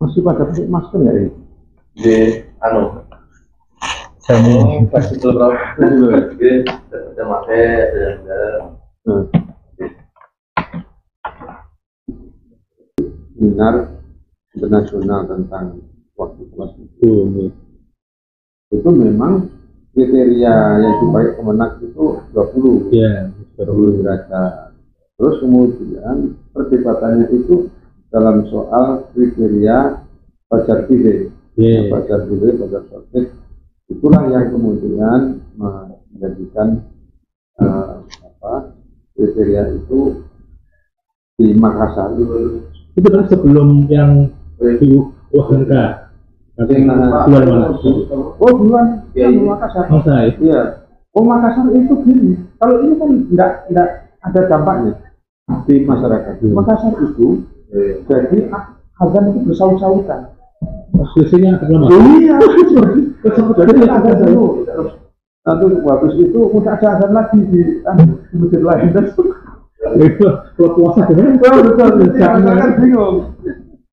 Masih pada pakai masker nggak ini? Di anu jamu pas itu loh dia tetap pakai dan seminar internasional tentang waktu puas itu memang kriteria yang dipakai Kemenak itu 20 ya 20 derajat. Terus kemudian perdebatannya itu dalam soal kriteria pajak pilih, pajak sortir, itulah yang kemudian menjadikan kriteria itu di Makassar. Itu kan sebelum yang di Wahanda, oh bulan di Makassar. Iya. Oh Makassar itu gini. Kalau ini kan tidak ada dampaknya di masyarakat. Makassar itu jadi azan itu bersaut-sautan. Posisinya agak lama. Iya. Jadi agak jauh. Lalu habis itu udah ada azan lagi di masjid lain. Itu kalau puasa benar. Betul. Jangan kan bingung.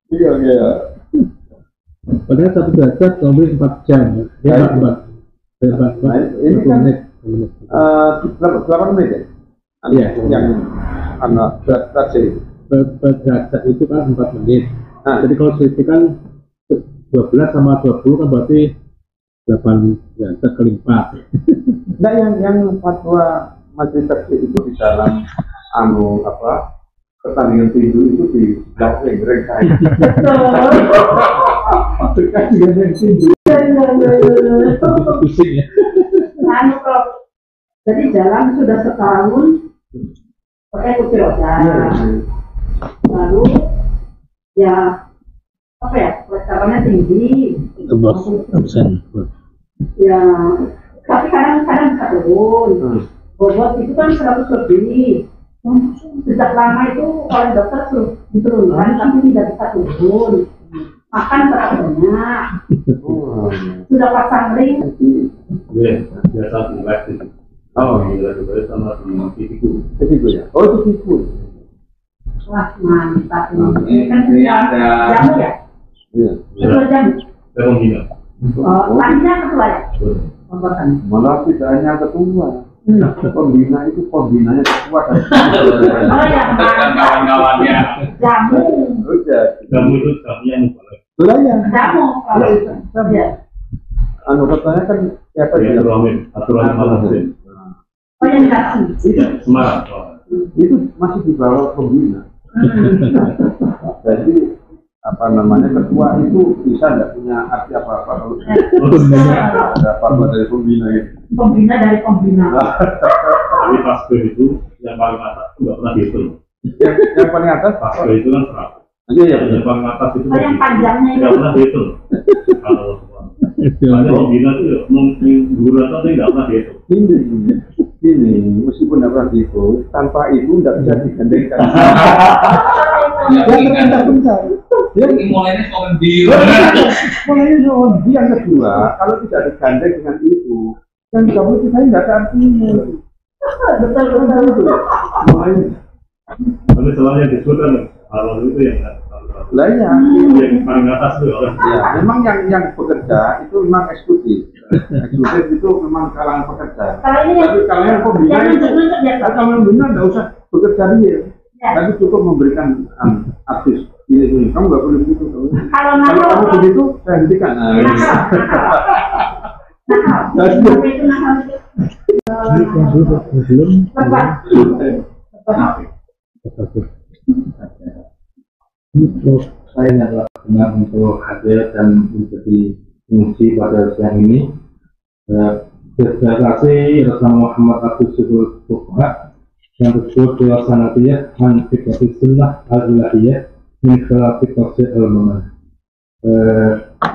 Iya ya. Padahal 1 derajat kalau beli 4 jam. Hebat. Ini kan 8 menit ya. Iya. Yang anak derajat. Derajat itu kan 4 menit. Nah, jadi kalau selisih kan 12 sama 20 kan berarti 8 derajat kali 4. Nah, yang fatwa majelis taklim itu di dalam pertandingan tinju itu di belakang ring saya. Pertandingan tinju. Jadi jalan sudah setahun pakai kursi roda. Lalu ya pelestariannya tinggi, ya tapi kadang-kadang bisa turun. Bobot itu kan 100 lebih. Sejak lama itu oleh dokter suruh diturunkan, tapi tidak bisa turun. Makan terlalu banyak. Sudah pasang ring. Biasa buat itu. Oh, biasa sama tipiku ya. Oh, tipiku. Wah mantap ini kan jamu ya? Iya. Ketua jamu? Jamu juga. Tadinya ketua ya? Malah tidak hanya ketua. Pembina itu pembinanya ketua kan? Oh ya mantap. Kawan-kawannya. Jamu. Jamu itu jamunya boleh. Boleh ya? Jamu. Iya. Anu katanya kan siapa dia? Aturan malam sih. Oh yang dikasih? Iya, Semarang. Itu masih di bawah pembina. Jadi ketua itu bisa tidak punya arti apa-apa kalau ada apa-apa dari pembina itu. Pembina dari pembina. Tapi pastor itu yang paling atas tidak pernah dihitung. Yang paling atas pastor itu kan 100. Iya ya. Yang paling atas itu yang panjangnya tidak pernah dihitung. Kalau pembina itu mungkin 200 tidak pernah dihitung. Ini meskipun dapat itu tanpa ibu tidak bisa digandengkan. Dia mulainya soal biru. Mulainya soal biru yang kedua, kalau tidak digandeng dengan itu, kan kamu itu saya tidak artinya. Betul. Mulai. Tapi selalu yang disebutkan hal itu yang tidak terlalu Lah ya, memang yang pekerja itu memang eksekutif. Eksekutif itu memang kalangan pekerja. Tapi kalian pembina itu, kalau pembina nggak usah bekerja dia, tapi cukup memberikan aktif. Ini kamu nggak perlu begitu. Kalau kamu begitu, saya hentikan. Saya adalah benar untuk hadir dan menjadi pengisi pada siang ini. Terima kasih Rasul Muhammad Abdul Syukur Bukhara yang bersyukur bahwa sanatiyah hanfikatif sunnah al-ilahiyah min khalafi tafsir al-mamah.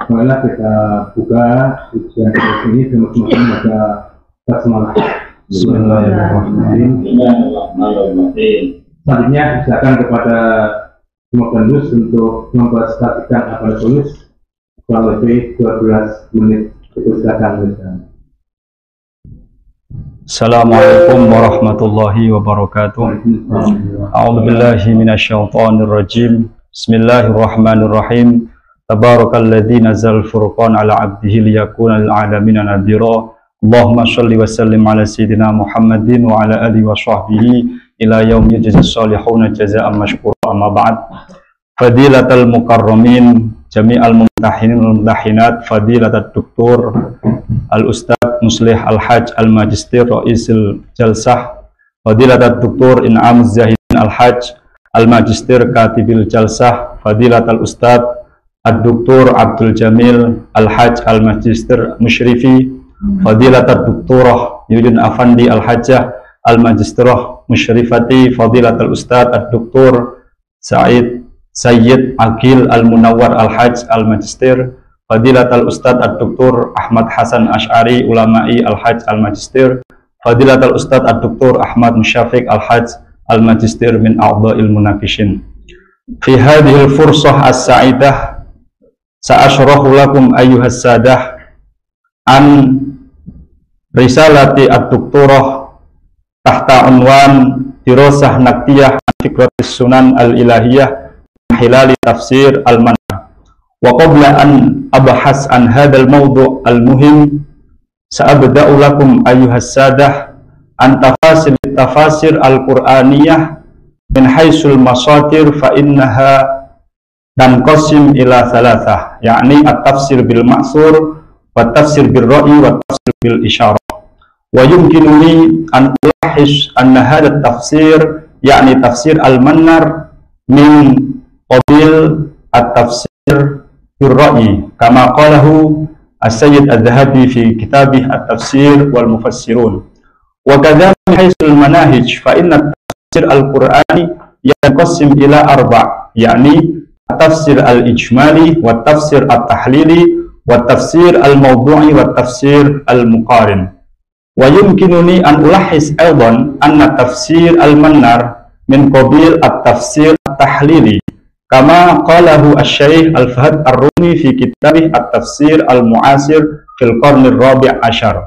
Marilah kita buka ujian kita ini dengan semacam baca basmalah. Bismillahirrahmanirrahim. Selanjutnya silakan kepada semua pendus untuk mempresentasikan apa tulis kurang lebih 12 menit. Itu silakan. Assalamualaikum warahmatullahi wabarakatuh. A'udzubillahi minasyaitonir rajim. Bismillahirrahmanirrahim. Tabarakalladzi nazzal furqan ala 'abdihi liyakunal 'alamin nadhira. Allahumma sholli wa sallim ala sayyidina Muhammadin wa ala alihi wa sahbihi ila yaumil jazaa salihuna jazaa'an mashkura. Amma ba'd. Fadilatul mukarramin jami'al mumtahinin wal mumtahinat, fadilatul doktor al ustaz Muslih al Haj al Magister Raisul Jalsah, fadilatul doktor In'am Zahidin al Haj al Magister Katibil Jalsah, fadilatul ustaz ad doktor Abdul Jamil al Haj al Magister Musyrifi, fadilatat Doktorah Yudin Afandi Al-Hajjah Al-Magisterah Musyrifati, fadilatul Ustaz Ad-Doktor Sayyid Aqil Al-Munawwar Al-Hajj Al-Magister, fadilatul Ustaz Ad-Doktor Ahmad Hasan Asy'ari Ulama'i Al-Hajj Al-Magister, fadilatul Ustaz Ad-Doktor Ahmad Musyafiq Al-Hajj Al-Magister min a'dha'il munakishin. Fi hadhil fursah as-sa'idah sa'ashrahu lakum ayyuhas sadah an risalati ad-doktorah tahta unwan dirosah naktiyah fikratis sunan al-ilahiyah hilali tafsir al-manah. Wa qabla an abahas an hadal mawdu' al-muhim sa'abda'u lakum ayuhas sadah an tafasir al-qur'aniyah min haisul masatir fa innaha tanqasim ila thalathah, yakni at-tafsir bil ma'sur wa tafsir bil ra'i wa tafsir bil isyarah. Wa yumkinu li an ulahish anna hadha tafsir yakni tafsir al-mannar min qabil at-tafsir bil ra'i kama qalahu as-sayyid adh-dhahabi fi kitabih at-tafsir wal mufassirun. Wa kadha min haythul manahij fa inna tafsir al-qur'ani yanqasim ila arba' yakni tafsir al-ijmali wa tafsir at-tahlili wa tafsir al-mawdu'i wa tafsir al-muqarin. Wa yumkinuni an ulahis aydan anna tafsir al-mannar min qabil at-tafsir at-tahlili kama qalahu asy-syaikh al-Fahd ar-Rumi fi kitabih at-tafsir al-mu'asir fil qarn ar-rabi' ashar.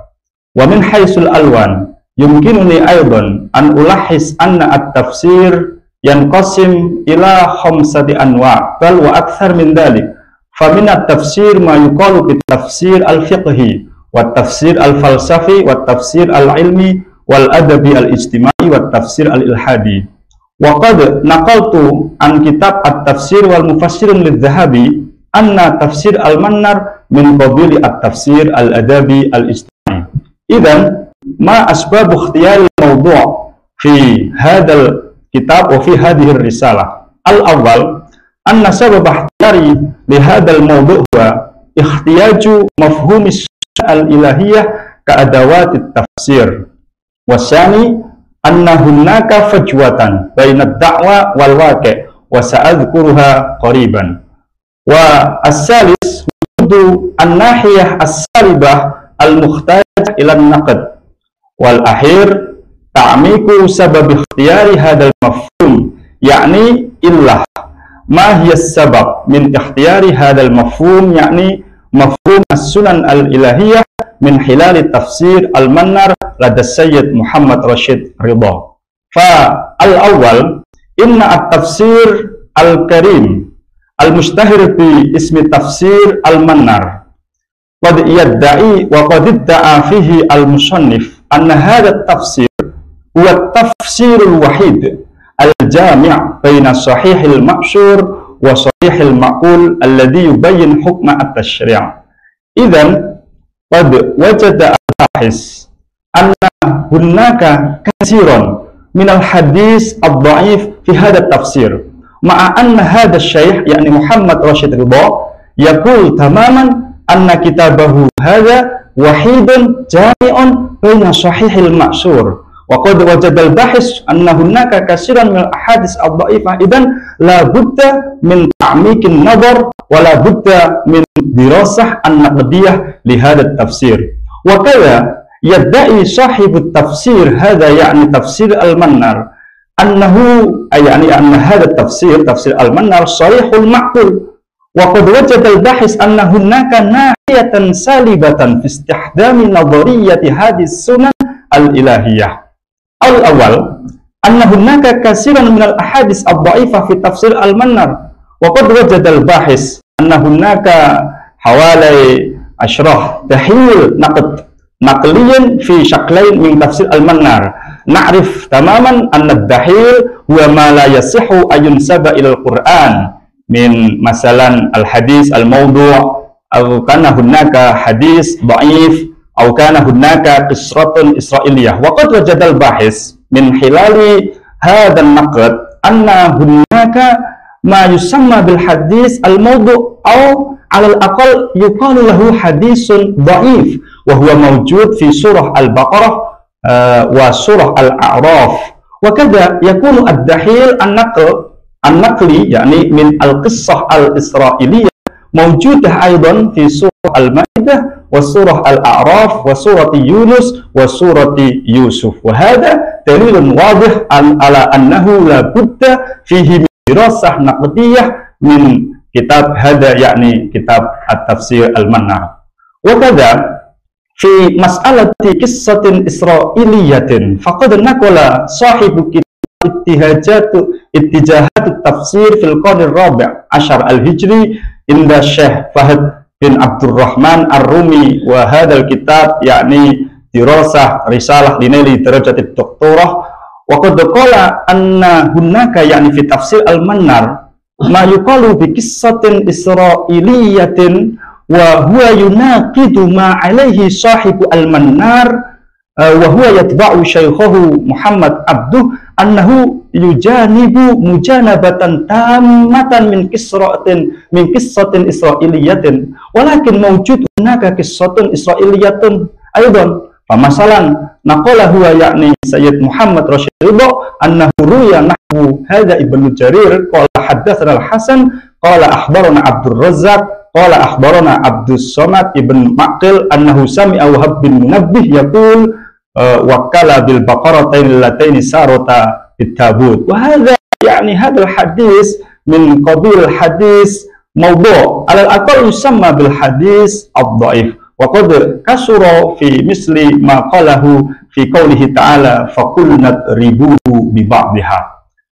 Wa min haysul alwan yumkinuni aydan an ulahis anna at-tafsir yanqasim ila khamsati anwa' bal wa akthar min dhalik. Faminat tafsir ma yuqalu bit tafsir al-fiqhi wa tafsir al-falsafi wa tafsir al-ilmi wal adabi al-ijtimai wa tafsir al-ilhadi. Wa qad naqaltu an kitab at-tafsir wal mufassirun lidh-dhahabi anna tafsir al-mannar min qabili at-tafsir al-adabi al-ijtimai. Idzan ma asbab ikhtiyari mawdu' fi hadzal kitab wa fi hadhihi ar-risalah? Al-awwal anna sabab ihtiyari li hadzal mawdu' huwa ikhtiyaju mafhum al-ilahiyah ka'adawat at-tafsir. Wasani anna hunaka fajwatan bainad da'wa wal waqi' wa sa'adhkuruha qariban. Wa as-salis wudu an-nahiyah as-salibah al-mukhtaj ila an-naqd. Wal akhir ta'miqu sabab ikhtiyari hadzal mafhum yakni illah. Ma hiya sabab min ikhtiyari hadzal mafhum yakni mafhum as-sunan al-ilahiyah min hilali tafsir al-mannar lada Sayyid Muhammad Rashid Ridha. Fa al-awwal inna at-tafsir al-karim al-mustahir bi ismi tafsir al-mannar qad yadda'i wa qad idda'a fihi al-musannif anna hadha tafsir huwa tafsirul wahid al-jami' baina sahihil ma'syur wa sahihil ma'qul alladhi yubayyin hukma at-tashri'. Idzan qad wajada al-bahis anna hunaka katsiran minal hadis ad-dha'if fi hadha tafsir ma'a anna hadha syaikh yakni Muhammad Rashid Ridha yaqul tamaman anna kitabahu hadha wahidun jami'un baina sahihil ma'sur wa qad wajada al-bahis anna hunaka katsiran minal ahadis ad-dha'ifah idzan la budda min ta'miqin nadhar wa la budda min dirasah an-naqdiyah li hadha tafsir wa kadza yadda'i sahibu tafsir hadha ya'ni tafsir al-mannar annahu ya'ni anna hadha tafsir al-mannar sarihul ma'qul wa qad wajada al-bahis anna hunaka nahiyatan salibatan fi istihdami nadhariyyati hadhihi sunan al-ilahiyah. Al-awwal anna hunaka katsiran min al-ahadits ad-dha'ifah fi tafsir al-mannar wa qad wajada al-bahis anna hunaka hawalai ashrah tahil naqd naqliyan fi syaklain min tafsir al-mannar na'rif tamaman anna ad-dahil huwa ma la yasihu ayun saba ila al-Qur'an min masalan al-hadis al-mawdu' aw kana hunaka hadis dha'if aw kana hunaka qisratun isra'iliyah wa qad wajada al-bahis min hilali hadha an-naqd anna hunaka ma yusamma bil hadis al-mawdu' aw alal aqal yuqalu lahu hadisun dha'if wa huwa mawjud fi surah al-Baqarah wa surah al-A'raf wa kadza yakunu ad-dahil an-naqli yakni min al-qissah al-isra'iliyah mawjudah aidan fi surah al-Maidah wa surah al-A'raf wa surah Yunus wa surah Yusuf wa hadha dalilun wadih ala annahu la budda fihi dirasah naqdiyah min kitab hadha yakni kitab at-tafsir al-mannar. Wa kadza fi mas'alati qissatin isra'iliyatin faqad naqala sahibu kitab ittijahatu tafsir fil qarn ar-rabi' ashar al-hijri inda Syekh Fahad bin Abdurrahman ar-Rumi wa hadzal kitab yakni dirasah risalah dinali darajat ad-doktorah wa qad qala anna hunaka yakni fi tafsir al-mannar ma yuqalu bi qissatin isra'iliyatin wa huwa yunaqidu ma alaihi sahibu al-mannar wa huwa yatba'u syaikhahu Muhammad Abduh annahu yujanibu mujanabatan tammatan min qissatin isra'iliyatin walakin mawjud hunaka qissatun isra'iliyatun aidan famasalan naqala huwa yakni Sayyid Muhammad Rashid Ridha annahu ruya nahwu hadza Ibnu Jarir qala haddatsana al-Hasan qala akhbarana Abdul Razzaq qala akhbarana Abdus Samad ibn Maqil annahu sami'a Wahab bin Munabbih yaqul wakala bil baqaratain lataini sarata bitabut wa hadza yani hadzal hadis min qabil hadis mawdu' alal aqal yusamma bil hadis ad-dha'if wa qad kasura fi misli ma qalahu fi qawlihi ta'ala faqulnat ribuhu bi ba'dihha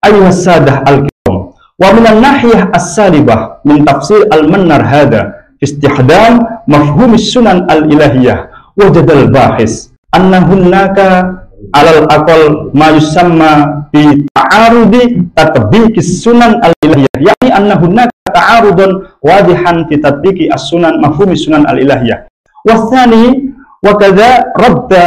ayyuhas sadah al-kiram wa minan nahiyah as-salibah min tafsir al-mannar hadha istihdam mafhum as-sunan al-ilahiyah wajadal bahis anna hunaka alal aqal ma yusamma bi ta'arudi tatbiqis sunan al-ilahiyah yani anna hunaka ta'arudun wadihan fi tatbiqi as-sunan mafhum as-sunan al-ilahiyah. Wasani wakadha radda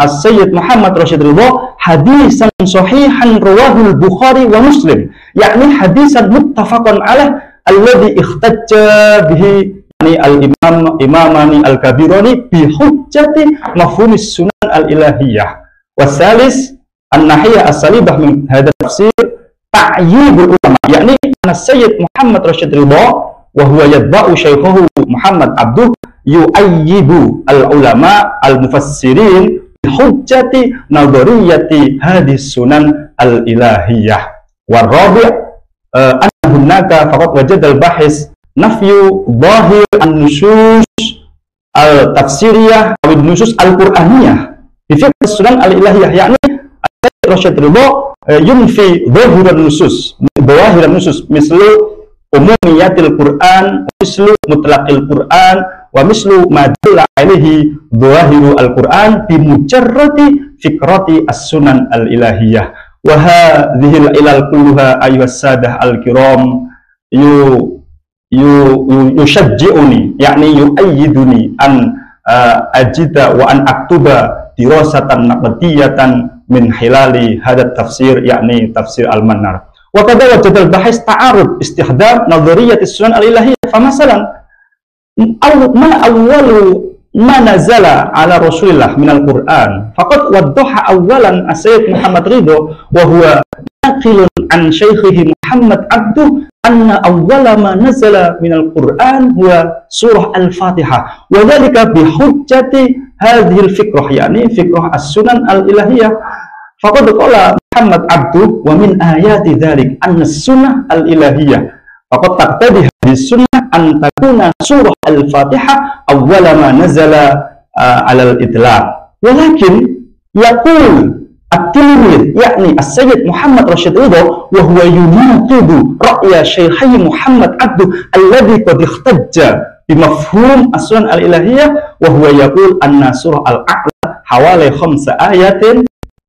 as-Sayyid Muhammad Rashid Ridha hadisan sahihan rawahu al-Bukhari wa Muslim yakni hadisan muttafaqan alaih alladhi ikhtajja bihi yani al-imam imamani al-kabirani bi hujjati mafhumi sunan al-ilahiyah. Wasalis an-nahiyah as-salibah min hadha tafsir ta'yibul ulama yakni as-Sayyid Muhammad Rashid Ridha wa huwa yatba'u syaikhahu Muhammad Abduh yu'ayyibu al-ulama al-mufassirin hujjati nadhariyati hadis sunan al-ilahiyah. Warabi' anna hunaka faqad wajada al-bahis nafyu dhahir an-nusus al-tafsiriyah aw an-nusus al-qur'aniyah bi fiqh sunan al-ilahiyah yakni Sayyid Rashid Ridha yunfi dhahir an-nusus mislu umumiyatil Qur'an, mislu mutlaqil Qur'an, wa mislu madula alihi dhahiru al-Qur'an bimujarrati fikrati as-sunan al-ilahiyah. Wa hadhil ilal kulluha ayyuhas sadah al-kiram yushajji'uni, yakni yu'ayyiduni an ajida wa an aktuba dirasatan naqdiyatan min hilali hadat tafsir, yakni tafsir al-Mannar. Wakada wajadal bahis ta'arud istihdam nazariyat sunan al-ilahiyah. Famasalan ma awwalu ma nazala ala rasulillah minal Qur'an faqad wadduha awwalan as-sayyid Muhammad Ridho wa huwa naqilun an syaykhihi Muhammad Abduh anna awwala ma nazala minal Qur'an huwa surah al-Fatihah wa dhalika bihujjati hadhil fikrah, yani fikrah as-sunan al-ilahiyah. Faqad qala Muhammad Abduh wa min ayati dzalik an sunnah al-ilahiyah faqad taqtadi hadis sunnah an takuna surah al-Fatihah awwala ma nazala ala al-itlaq. Walakin yaqul at-tilmid, yakni as-sayyid Muhammad Rashid Ridho wa huwa yunaqidu ra'ya syaykhi Muhammad Abduh alladhi qad ihtajja bi mafhum as-sunnah al-ilahiyah wa huwa yaqul anna surah al-A'la hawali 5 ayatin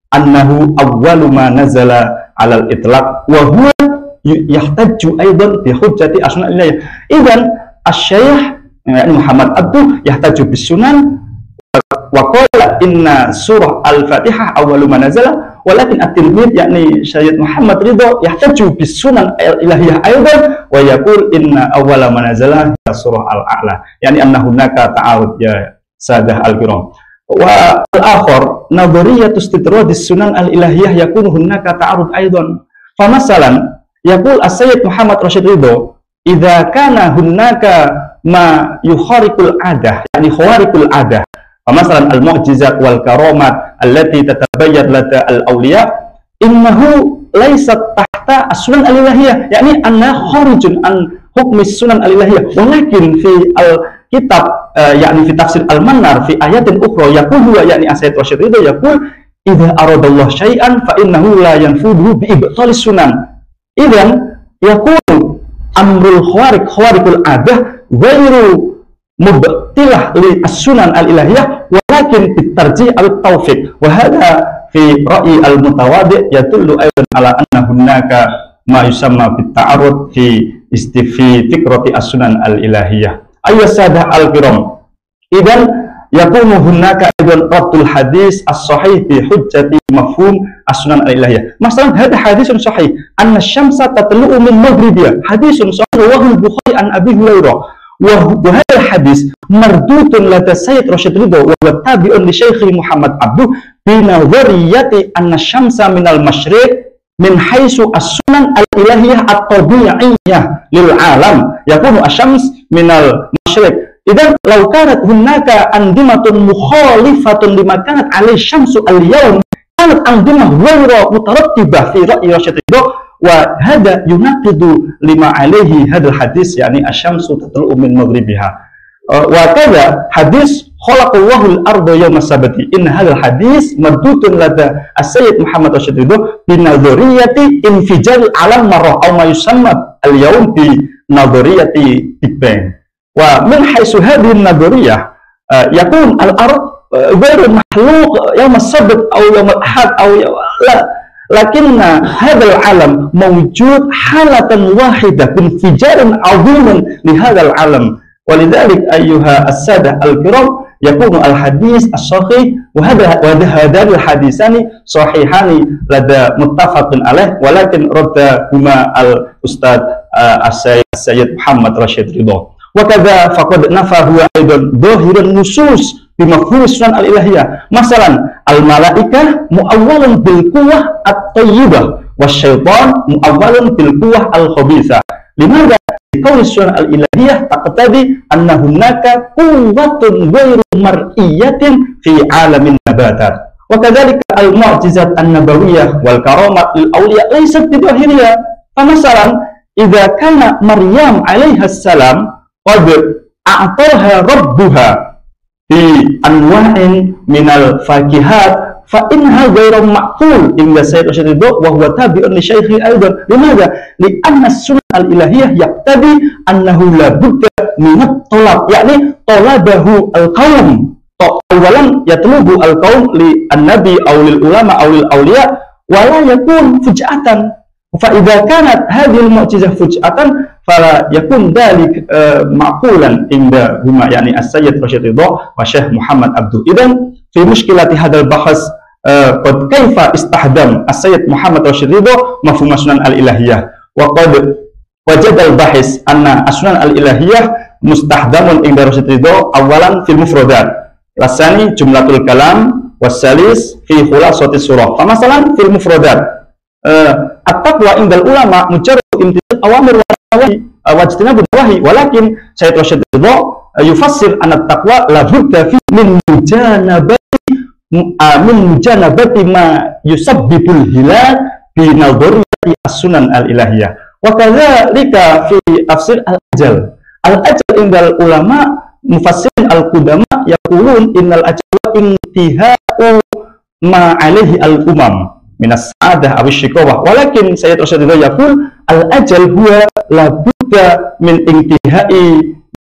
annahu awwalu ma nazala 'ala al-itlaq wa huwa yahtajju aidan bi hujjati asnal ilayhi. Idzan asy-syaikh Muhammad Abduh yahtajju bis sunan wa qala inna surah al-Fatihah awwalu ma nazala, walakin at-tilmid yakni Syekh Muhammad Ridho yahtajju bis sunan al-ilahiyah aidan wa yaqul inna awwala ma nazala surah al-A'la, yani anna hunaka ta'awud ya sadah al-kiram. Wa al-akhar nadhariyatus istidrad sunan al-ilahiyah yakunu hunaka ta'arud aidan. Fa masalan yaqul as-sayyid Muhammad Rashid Ridho idza kana hunaka ma yukhariqul adah, yani khawariqul adah. Fa masalan al-mu'jizat wal karamat allati tatabayyan lata al-awliya innahu laysat tahta as-sunan al-ilahiyah, yani anna kharijun an hukmi sunan al-ilahiyah. Walakin fi al-kitab yakni fi tafsir al-Mannar fi ayatin ukhra yaqulu yakni as-sayyid Rashid Ridho yaqul idza aradallahu syai'an fa innahu la yanfuduhu bi ibtal sunan. Idzan yaqulu amrul khawariq khawariqul adah ghairu mubtilah li as-sunan al-ilahiyah walakin bitarjih al-tawfiq wa hadha fi ra'yi al-mutawadi' yadullu aydan ala anna hunaka ma yusamma bit ta'arud fi istifi tikrati as-sunan al-ilahiyah. Ayyasadah al-kiram. Idan yakumu hunaka idan raddul hadis as-sahih bi hujjati mafhum as-sunan al-ilahiyah. Masalan hadha hadisun sahih anna syamsa tatlu'u min maghribiyah, hadisun sahih rawahu al-Bukhari an Abi Hurairah wa hadha hadis mardutun lada Sayyid Rashid Ridho wa tabi'un li syaykhi Muhammad Abduh bi nadhariyati anna syamsa minal masyriq min haitsu as-sunan al-ilahiyah at-tabi'iyyah lil alam yakunu asy-syams minal masyriq. Idzan law kanat hunaka andimatun mukhalifatun lima kanat 'alaihi syamsu al-yawm kanat andimah ghayra mutarattibah fi ra'yi Rashid Ridho wa hada yunaqidu lima 'alaihi hadal hadis, yani asy-syamsu tatlu'u min maghribiha wa kadza hadis khalaqallahul arda yawma sabati in hadzal hadis mardutun lada as-sayyid Muhammad Rashid Ridho bi nadhariyati infijar alam marra aw ma yusamma al-yawm bi nadhariyati Big Bang. Wa min haitsu hadhihi an-nadhariyah yakun al-ard ghairu makhluq yawma sabt aw yawma ahad aw la lakinna hadzal alam mawjud halatan wahidah infijaran 'aziman li hadzal alam. Walidzalik ayyuha as-sadah al-kiram yakunu al-hadis as-sahih wa hadha al-hadisani sahihani lada muttafaqun alaih walakin radda huma al-ustad as-sayyid Muhammad Rashid Ridho. Wa kadza faqad nafa huwa aidan dhahirun nusus bi mafhum sunan al-ilahiyah. Masalan al-malaikah muawwalun bil quwwah at-thayyibah wasyaitan muawwalun bil quwwah al-khabithah. Limadza qaul sunan al-ilahiyah taqtadi anna hunaka quwwatun ghairu mar'iyatin fi alamin nabatat. Wa kadzalika al-mu'jizat an-nabawiyah wal karamat lil awliya laysat bidhahiriyah. Fa masalan idza kana Maryam alaiha assalam qad a'taha rabbuha bi anwa'in minal fakihat fa inha ghairu maqul hingga saya usyiddu wa huwa tabi'un li syaikhi aidan. Limadha? Li anna sunnah al-ilahiyah yaqtadi annahu la budda min at-talab, yakni talabahu al-qaum awalan yatlubu al-qaum li an-nabi aw lil ulama aw lil awliya wa la yakun fuj'atan. Fa idza kanat hadhihi al-mu'jizah fuj'atan fala yakun dhalik ma'qulan inda huma, yani as-sayyid Rashid Ridha wa Syekh Muhammad Abdul. Idan fi mushkilati hadal bahas qad kaifa istahdam as-sayyid Muhammad Rashid Ridha mafhum sunan al-ilahiyah wa qad wajada al-bahis anna as-sunan al-ilahiyah mustahdamun inda Rashid Ridha awalan fil mufradat, rasani jumlatul kalam, wasalis fi khulasati surah. Fa masalan fil mufradat at-taqwa indal ulama mujarrad imtithal awamir wa ijtinabul nawahi, walakin Syekh Rashid Ridha yufassir an at-taqwa la budda fi min mujanabati ma yusabbibul hilal bi nadhriyati as-sunan al-ilahiyah. Wa kadzalika fi tafsir al-ajal. Al-ajal indal ulama mufassirin al-qudama yaqulun innal ajal intihau ma alaihi al-umam minas sa'adah awis syikawah, walakin Sayyid Rashid Ridha yaqul al-ajal huwa la budda min intihai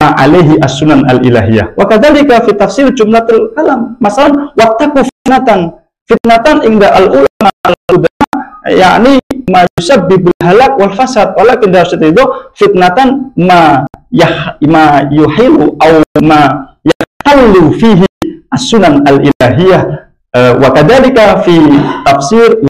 ma alaihi as-sunan al-ilahiyah. Wa kadzalika fi tafsir jumlatul kalam masalan wattaqu fitnatan inda al-ulama al-ulama yakni ma yusabbibul halak wal fasad, walakin Rashid Ridha fitnatan ma yuhilu aw ma yahallu fihi as-sunan al-ilahiyah. Wa kadzalika fi tafsir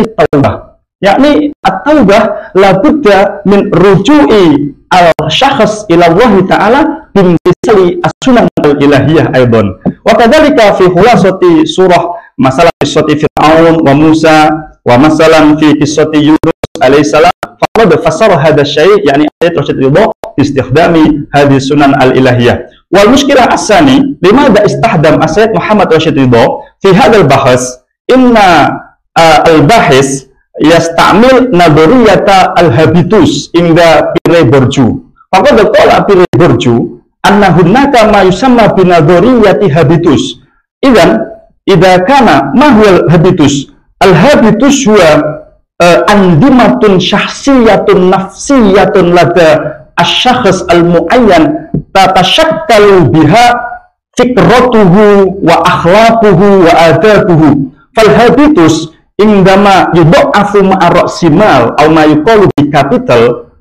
at-taubah, yakni at-taubah la budda min ruju'i al-syakhs ila Allah ta'ala bin tisali as-sunan al-ilahiyah aidan. Wa kadzalika fi khulasati surah masalah qissati Fir'aun wa Musa wa masalan fi qissati Yunus alaihi salam faqad fasara hadha syai', yakni ayat Rashid Ridha istikhdami hadhihi sunan al-ilahiyah. Wal mushkilah as-sani limadha istahdam as-sayyid Muhammad Rashid Ridha fi hadzal bahas inna al-bahis yastamil nadhriyata al-habitus inda pire borju. Faqad qala pire borju anna hunaka ma yusamma bi nadhriyati habitus. Idzan idza kana ma huwa al-habitus? Al-habitus huwa andimatun syahsiyatun nafsiyatun lada asy-syakhs al-mu'ayyan tatashakkalu biha fikratuhu wa akhlaquhu wa adabuhu. Fal habitus indama yud'afu ma'a ra'simal aw ma yuqalu bi capital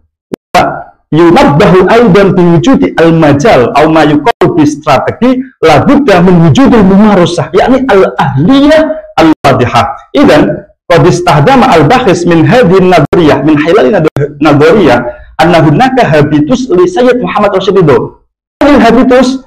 wa yunabbahu aidan bi wujudi al-majal aw ma yuqalu bi strategi la budda min wujudil mumarasah, yakni al-ahliyah al-wadihah. Idzan qad istahdama al-bahis min hadhihi an-nadhriyah min hilal an-nadhriyah anna hunaka habitus li Sayyid Muhammad Rashid Ridha. Habitus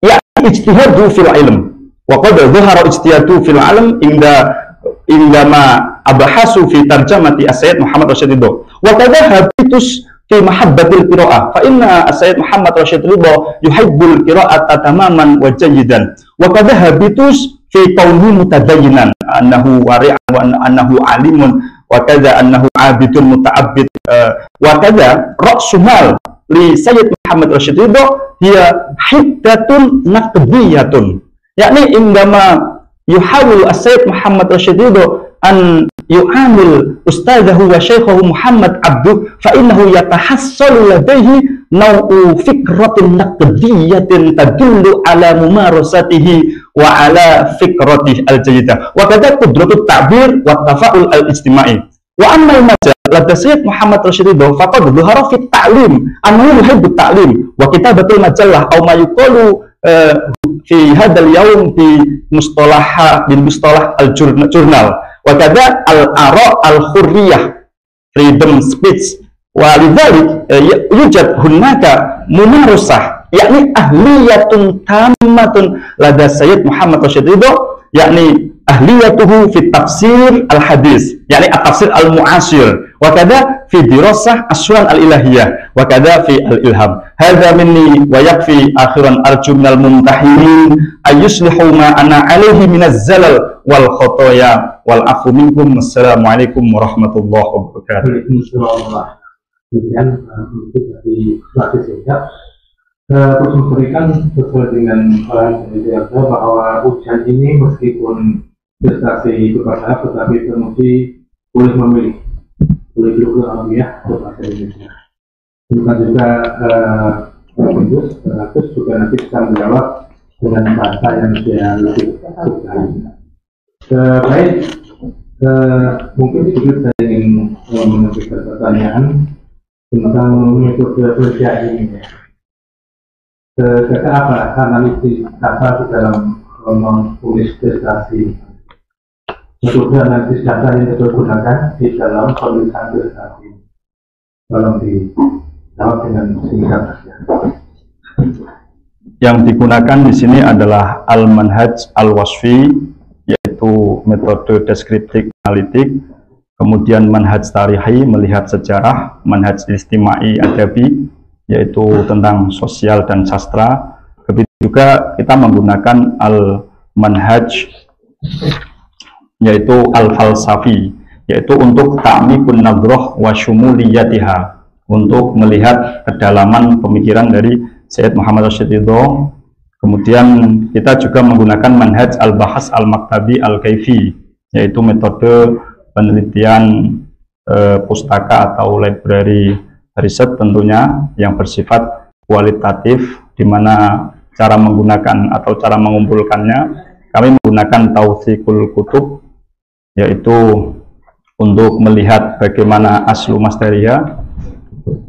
yakni ijtihadu fil ilm wa qad dhahara ijtihadu fil ilm inda ma abahasu fi tarjamati as-Sayyid Muhammad Rashid Ridha. Wa qad habitus fi mahabbatil qira'ah fa inna as-Sayyid Muhammad Rashid Ridha yuhibbul qira'ata tamaman wa jayyidan. Wa qad habitus fi kauni mutadayyinan annahu wari'an wa annahu alimun wa kadza annahu abidun muta'abbid wa kadza ra'sumal li Sayyid Muhammad Rashid Ridha hiya hiddatun naqdiyatun, yakni indama yuhawil as-Sayyid Muhammad Rashid Ridha an yu'amil ustadzahu wa syaikhahu Muhammad Abduh fa innahu yatahassalu ladaihi naw'u fikratin naqdiyatin tadullu ala mumarasatihi wa ala fikratih al-jayyidah. Wa kadza qudratut ta'bir wa tafa'ul al-ijtima'i. Wa ammal majal lada Sayyid Muhammad Rashid Ridha faqad dhuhara fi ta'lim annahu yuhibbu ta'lim wa kitabatul majallah aw ma yuqalu fi hadzal yaum bi mustalah al-jurnal. Wa kadza al-ara' al-hurriyah freedom speech wa lidzalik yujad hunaka munarasah, yakni ahliyatun tammatun lada Sayyid Muhammad Rashid Ridha, yakni ahliyatuhu fi tafsir al-hadis, yakni at-tafsir al-mu'asir wa kadza fi dirasah as-sunan al-ilahiyah wa kadza fi al-ilham. Hadza minni wa yakfi, akhiran arju minal mumtahirin ayuslihu ma ana alaihi minaz zalal wal khotoya wal afu minkum. Assalamualaikum warahmatullahi wabarakatuh. Demikian untuk dari kelas singkat. Terus memberikan sesuai dengan arahan dari bahwa ujian ini meskipun prestasi itu kata, tetapi promosi boleh memilih, boleh juga alamiah untuk bahasa Indonesia. Bukan juga bagus, terus juga nanti kita menjawab dengan bahasa yang dia lebih suka. Baik, mungkin sedikit saya ingin mengajukan pertanyaan tentang metode kerja ini. Kata apa analisis data dalam menulis prestasi? Metode analisis data yang digunakan di dalam penulisan prestasi. Tolong dijawab dengan singkat. Yang digunakan di sini adalah al-manhaj al-wasfi, yaitu metode deskriptif analitik, kemudian manhaj tarihi melihat sejarah, manhaj istimai adabi yaitu tentang sosial dan sastra. Juga kita menggunakan al-manhaj yaitu al-falsafi, yaitu untuk ta'miqun nadhrah wa syumuliyatiha, untuk melihat kedalaman pemikiran dari Syed Muhammad Rashid Ridho. Kemudian kita juga menggunakan manhaj al-bahas al-maktabi al-kaifi, yaitu metode penelitian pustaka atau library riset tentunya yang bersifat kualitatif, di mana cara menggunakan atau cara mengumpulkannya kami menggunakan tauthikul kutub, yaitu untuk melihat bagaimana aslu masteria,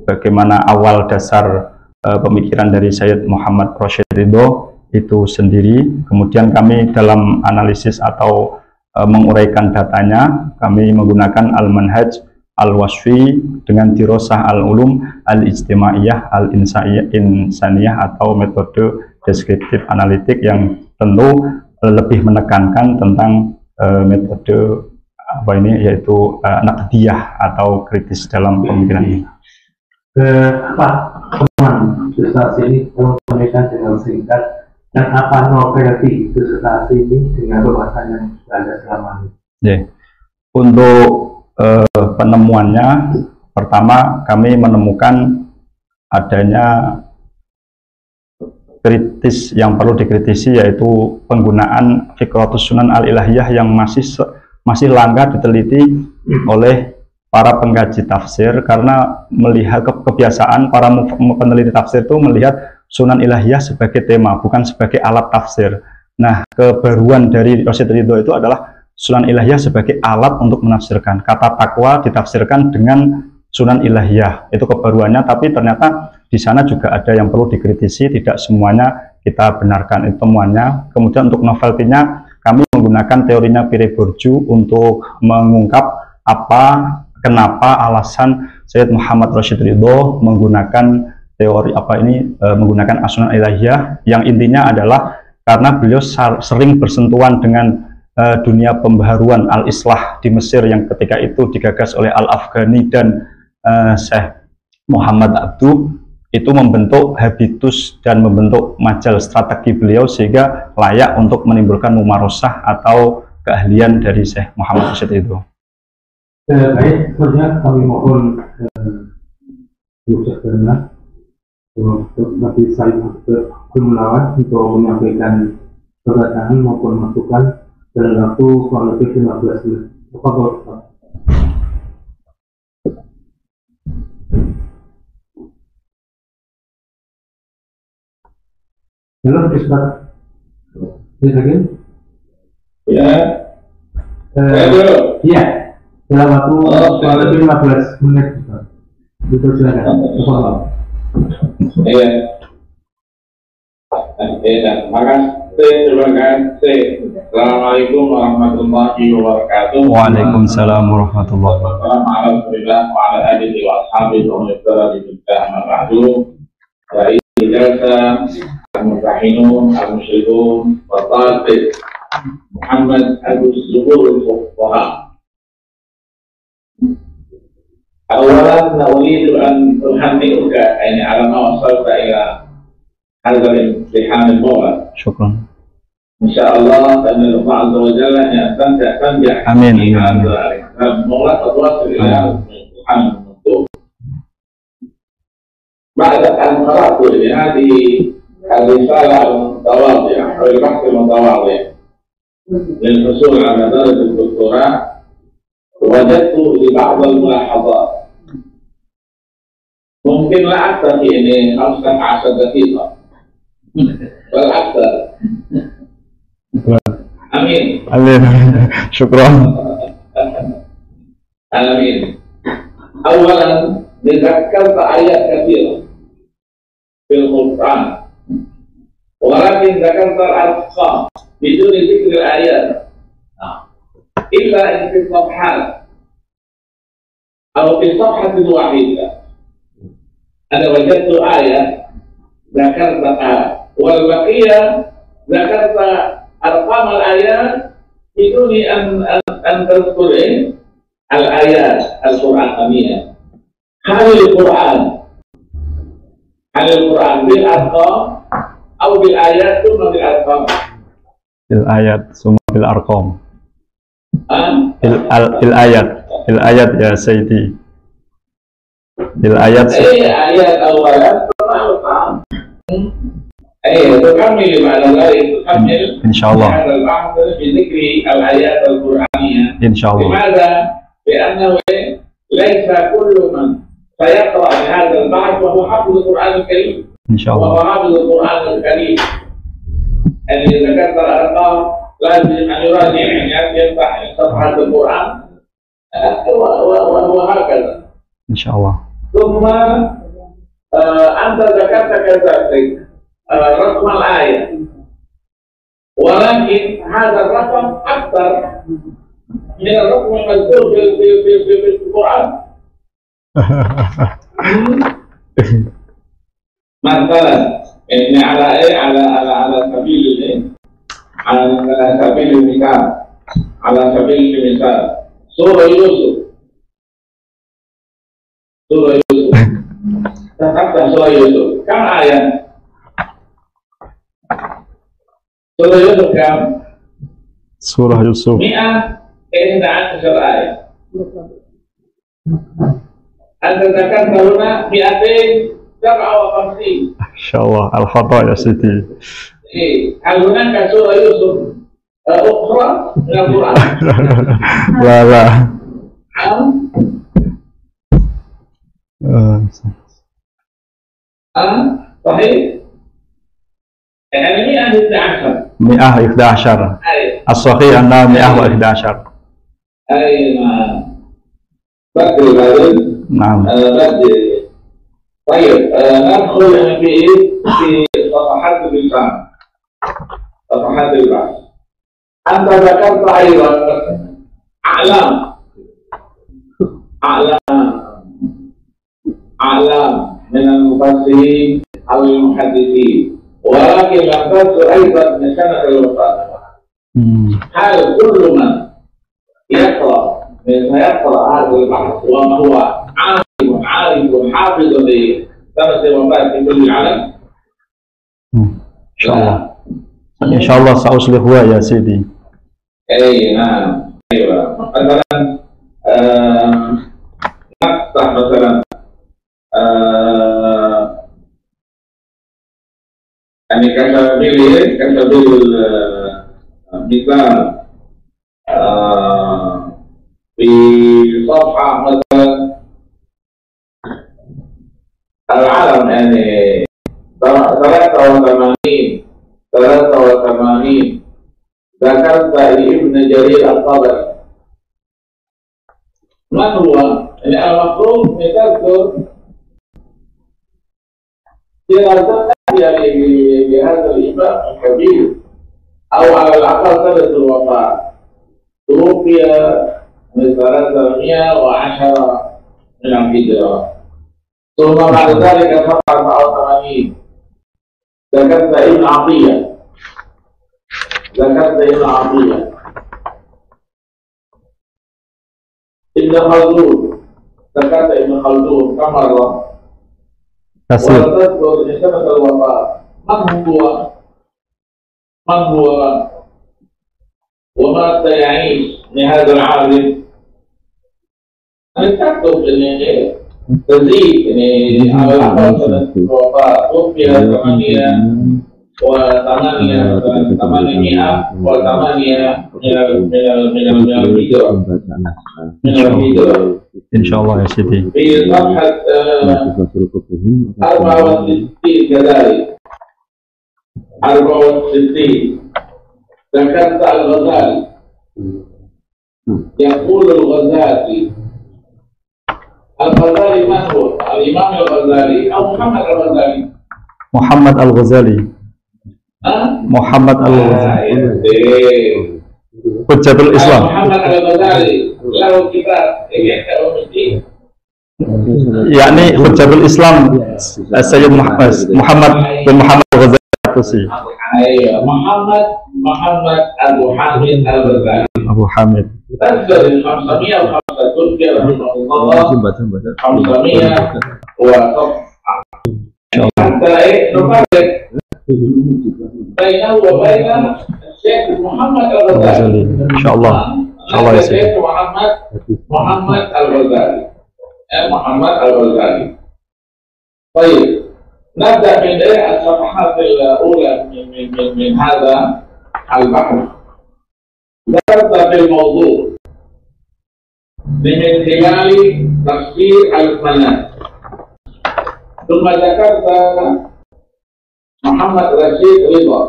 bagaimana awal dasar pemikiran dari Syed Muhammad Rashid Ridho itu sendiri. Kemudian kami dalam analisis atau menguraikan datanya kami menggunakan al-manhaj al-wasfi dengan dirosah al-ulum al-ijtimaiyah al-insaniyah atau metode deskriptif analitik yang tentu lebih menekankan tentang metode yaitu naqdiyah atau kritis dalam pemikiran ini. Apa teman prestasi ini kalau menekan dengan singkat, dan apa novelty prestasi ini dengan pembahasan yang ada selama ini? Yeah. Untuk penemuannya, pertama kami menemukan adanya kritis yang perlu dikritisi, yaitu penggunaan fikratus sunan al-ilahiyah yang masih langka diteliti oleh para pengkaji tafsir, karena melihat kebiasaan para peneliti tafsir itu melihat sunan ilahiyah sebagai tema, bukan sebagai alat tafsir. Nah, kebaruan dari Rashid Ridho itu adalah sunan ilahiyah sebagai alat untuk menafsirkan. Kata takwa ditafsirkan dengan sunan ilahiyah, itu kebaruannya, tapi ternyata di sana juga ada yang perlu dikritisi, tidak semuanya kita benarkan itu temuannya. Kemudian untuk novelty-nya kami menggunakan teorinya Pierre Bourdieu untuk mengungkap kenapa alasan Syed Muhammad Rashid Ridho menggunakan teori menggunakan as-sunan ilahiyah, yang intinya adalah karena beliau sering bersentuhan dengan dunia pembaharuan al-islah di Mesir yang ketika itu digagas oleh Al-Afghani dan Syekh Muhammad Abduh. Itu membentuk habitus dan membentuk majal strategi beliau sehingga layak untuk menimbulkan mumarosah atau keahlian dari Syekh Muhammad Rashid itu. Baik, selanjutnya kami mohon Nabi Said Abdurrahman untuk menyampaikan pertanyaan maupun masukan dalam waktu kurang lebih 15 menit. Hello, Ustaz. Please again. Yeah. Iya. Dalam waktu kurang lebih 15 menit, Ustaz. Silakan. Iya. Terima kasih. Assalamualaikum warahmatullahi wabarakatuh. Waalaikumsalam warahmatullahi wabarakatuh. Alhamdulillah wa ala alihi wa ashabihi wa man المتحنون المسلمون وطالب محمد أبو الزهور الفقهاء. أولا أريد أن أهنئك على ما وصلت إلى هذا الامتحان الموعد. شكرا. إن شاء الله أن الله عز وجل أن يستمتع آمين في هذا الموعد وتصل إلى الامتحان المطلوب. بعد أن قرأت بهذه الرسالة المتواضعة والبحث المتواضع للحصول على درجة الدكتوراه وجدت لبعض الملاحظات. ممكن لا أكثر يعني 15 دقيقة بل أكثر. آمين. شكرا. آمين. أولا ذكرت آيات كثيرة في القرآن ولكن ذكرت الأرقام بدون ذكر الآيات إلا في صفحات أو في صفحة واحدة. أنا وجدت آية ذكرتها والبقية ذكرت أرقام الآيات بدون أن تذكر الآيات القرآنية. هل القرآن بالأرقام أو بالآيات ثم بالأرقام؟ بالآيات ثم بالأرقام. الآيات يا سيدي. الآيات. آيات أولا ثم الأرقام. تكمل على ذلك تكمل. إن شاء الله. هذا البحث بذكر الآيات القرآنية. إن شاء الله. لماذا؟ لأنه ليس كل من سيقرأ هذا البحث وهو حافظ القرآن الكريم. إن شاء الله. وحافظ القرآن الكريم. الذي ذكرت الأرقام لازم أن يراجع يعني يفتح صفحة القرآن وهكذا. إن شاء الله. ثم أنت ذكرت كذلك رقم الآية ولكن هذا الرقم أكثر من الرقم المذكور في القرآن. مثلا يعني على سبيل المثال سورة يوسف تفتح سورة يوسف كم آية؟ سورة يوسف كم؟ سورة يوسف 111 آية. أنت ذكرت هنا 257. إن شاء الله الخطأ يا سيدي. هل هناك سورة يوسف أخرى من القرآن؟ لا. صحيح؟ يعني 111. 111. الصحيح أنها 111. أي نعم. بدل. نعم. بدل. طيب ندخل في صفحات اللسان. صفحات البحث. أنت ذكرت أيضا أعلام من المفسرين أو المحدثين ولكن لم تذكر أيضا من سنة الوفاة. هل كل من يقرأ هذا البحث وهو عالم حافظ لسنة الوفاة في كل العالم؟ إن شاء الله. إن شاء الله سأصلحها يا سيدي. أي نعم. أيوة. مثلا نفتح مثلا يعني كسبيل مثال في صفحة مثلا العالم يعني 83 ذكرت لابن جرير الطبري. من هو؟ المفروض نذكر سيرة لهذا الإمام الكبير أو على الأقل سنة الوفاة. توفي من 310 من الهجرة. ثم بعد ذلك 84 ذكرت ابن عطية ذكرت ابن خلدون كم مرة؟ وتذكر سنة الوفاة. من هو وما سيعيش لهذا العالم؟ أن تكتب تزيد على الوفاة توفي 8 Insyaallah ya Siti. Muhammad Al-Ghazali. Muhammad Al-Ghazali Hujjatul Islam. Muhammad Al-Ghazali lalu kita yakni Hujjatul Islam Sayyid Muhammad Al-Ghazali Atusi. Muhammad Abu Hamid Al-Ghazali. Abu Hamid. Insyaallah. Insyaallah Muhammad Al-Ghazali. Baik. Nabda min al-safhat al-ula min hadha al-bahr. Nabda bil mawdu' min khilal tafsir al-manat. ثم ذكرت محمد رشيد رضا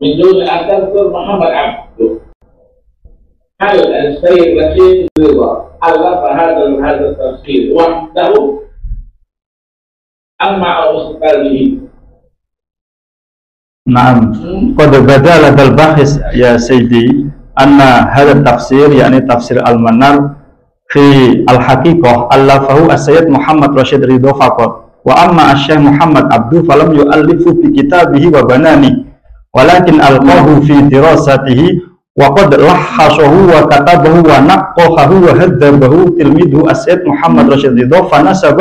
من دون أن تذكر محمد عبده. هل السيد رشيد رضا ألف هذا التفسير وحده أم مع أصحابه؟ نعم، قد بدا لدى الباحث يا سيدي أن هذا التفسير يعني تفسير المنار في الحقيقة ألفه السيد محمد رشيد رضا فقط. وأما الشيخ محمد عبدو فلم يؤلف في كتابه وبنانه ولكن ألقاه في دراسته وقد لحصه وكتبه ونقحه وهذبه تلميذه السيد محمد رشيد رضا فنسب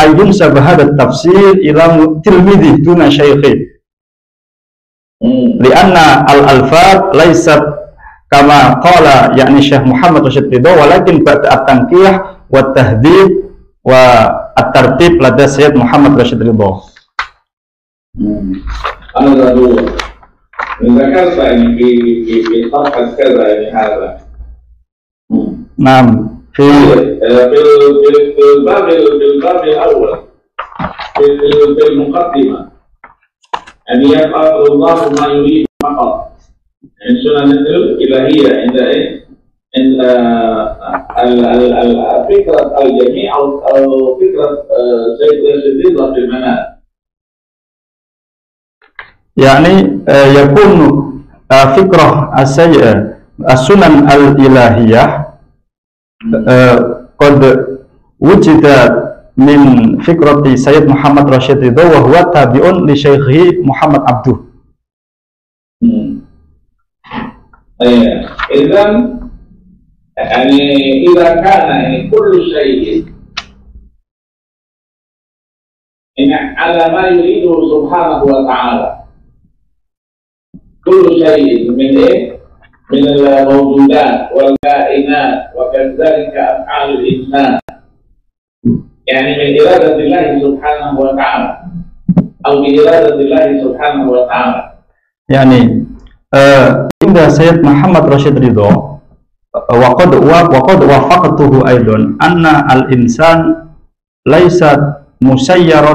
أن ينسب هذا التفسير إلى تلميذه دون شيخه لأن الألفاظ ليست كما قال يعني الشيخ محمد رشيد رضا ولكن بعد التنقيح والتهذيب و at-tartib lada Sayyid Muhammad Rashid Ridha. Ana dulu. Menzakarta ini di tafsir kaza ini hada. Naam, fi bab al-awwal. Fi al-muqaddimah. An yaqulu Allahu ma yurid faqat. In sunan al-ilahiyah inda إن الفكرة الجميع أو فكرة شديدة في المنام يعني يكون فكرة السنن الإلهية قد وجد من فكرة سيد محمد رشيد رضا وهو تابع لشيخه محمد عبده. إذن يعني إذا كان كل شيء على ما يريده سبحانه وتعالى كل شيء من إيه؟ من الموجودات والكائنات وكذلك أفعال الإنسان يعني من إرادة الله سبحانه وتعالى أو بإرادة الله سبحانه وتعالى يعني عند سيد محمد رشيد رضا وقد وافقته أيضا أن الإنسان ليس مسيرا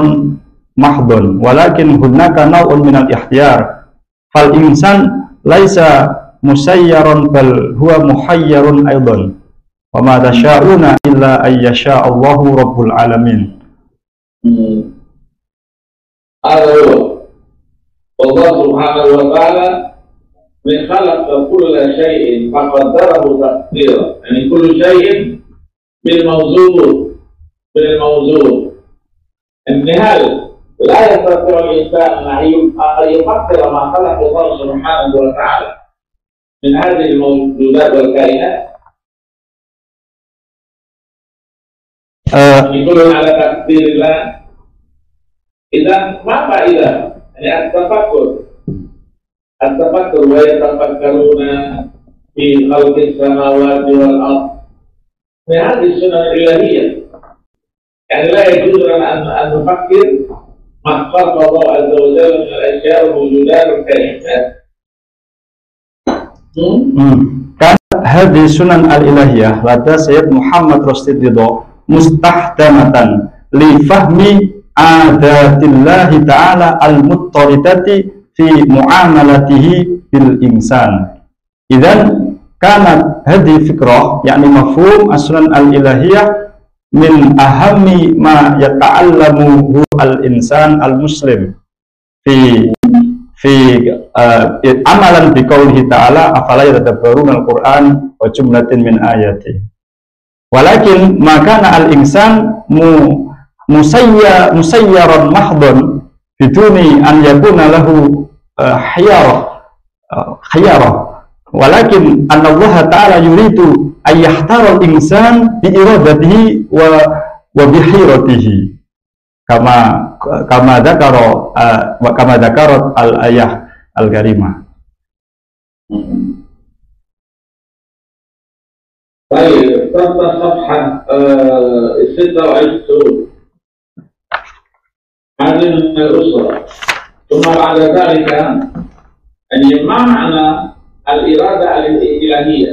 محضا ولكن هناك نوع من الاختيار فالإنسان ليس مسيرا بل هو محير أيضا وما تشاءون إلا أن يشاء الله رب العالمين. والله سبحانه وتعالى من خلق كل شيء فقدره تقديرا يعني كل شيء بالموضوع ان هل لا يستطيع الانسان ان يقدر ما خلق الله سبحانه وتعالى من هذه الموجودات والكائنات يقولون على تقدير الله. اذا ما فائده يعني التفكر التفكر ويتفكرون في خلق السماوات والأرض في هذه السنة الإلهية يعني لا يجوز أن نفكر قد خفض عز وجل فأشاره جدار الكلمات. Kan hadis Sunan Al-Ilahiyah lada Sayyid Muhammad Rashid Ridho mustahtamatan li fahmi adatillahi ta'ala al-muttaridati fi mu'amalatihi bil insan. Idzan kanat hadhi fikrah yakni mafhum Sunan Al-Ilahiyah min ahammi ma yata'allamu al-insan al-muslim fi amalan biqaulihi ta'ala afala yatadabbaruna al-Qur'an wa jumlatin min ayati. Walakin maka al-insan musayyaran mahdhon biduni an yakuna lahu khiyarah. Walakin anallaha ta'ala yuridu ay yahtara al-insan bi iradatihi wa bi hiratihi kama dzakaro kama dzakarat al-ayah al-karimah. Baik, tentang safhah 26 عدد من الأسرة. ثم بعد ذلك أن معنى الإرادة الإلهية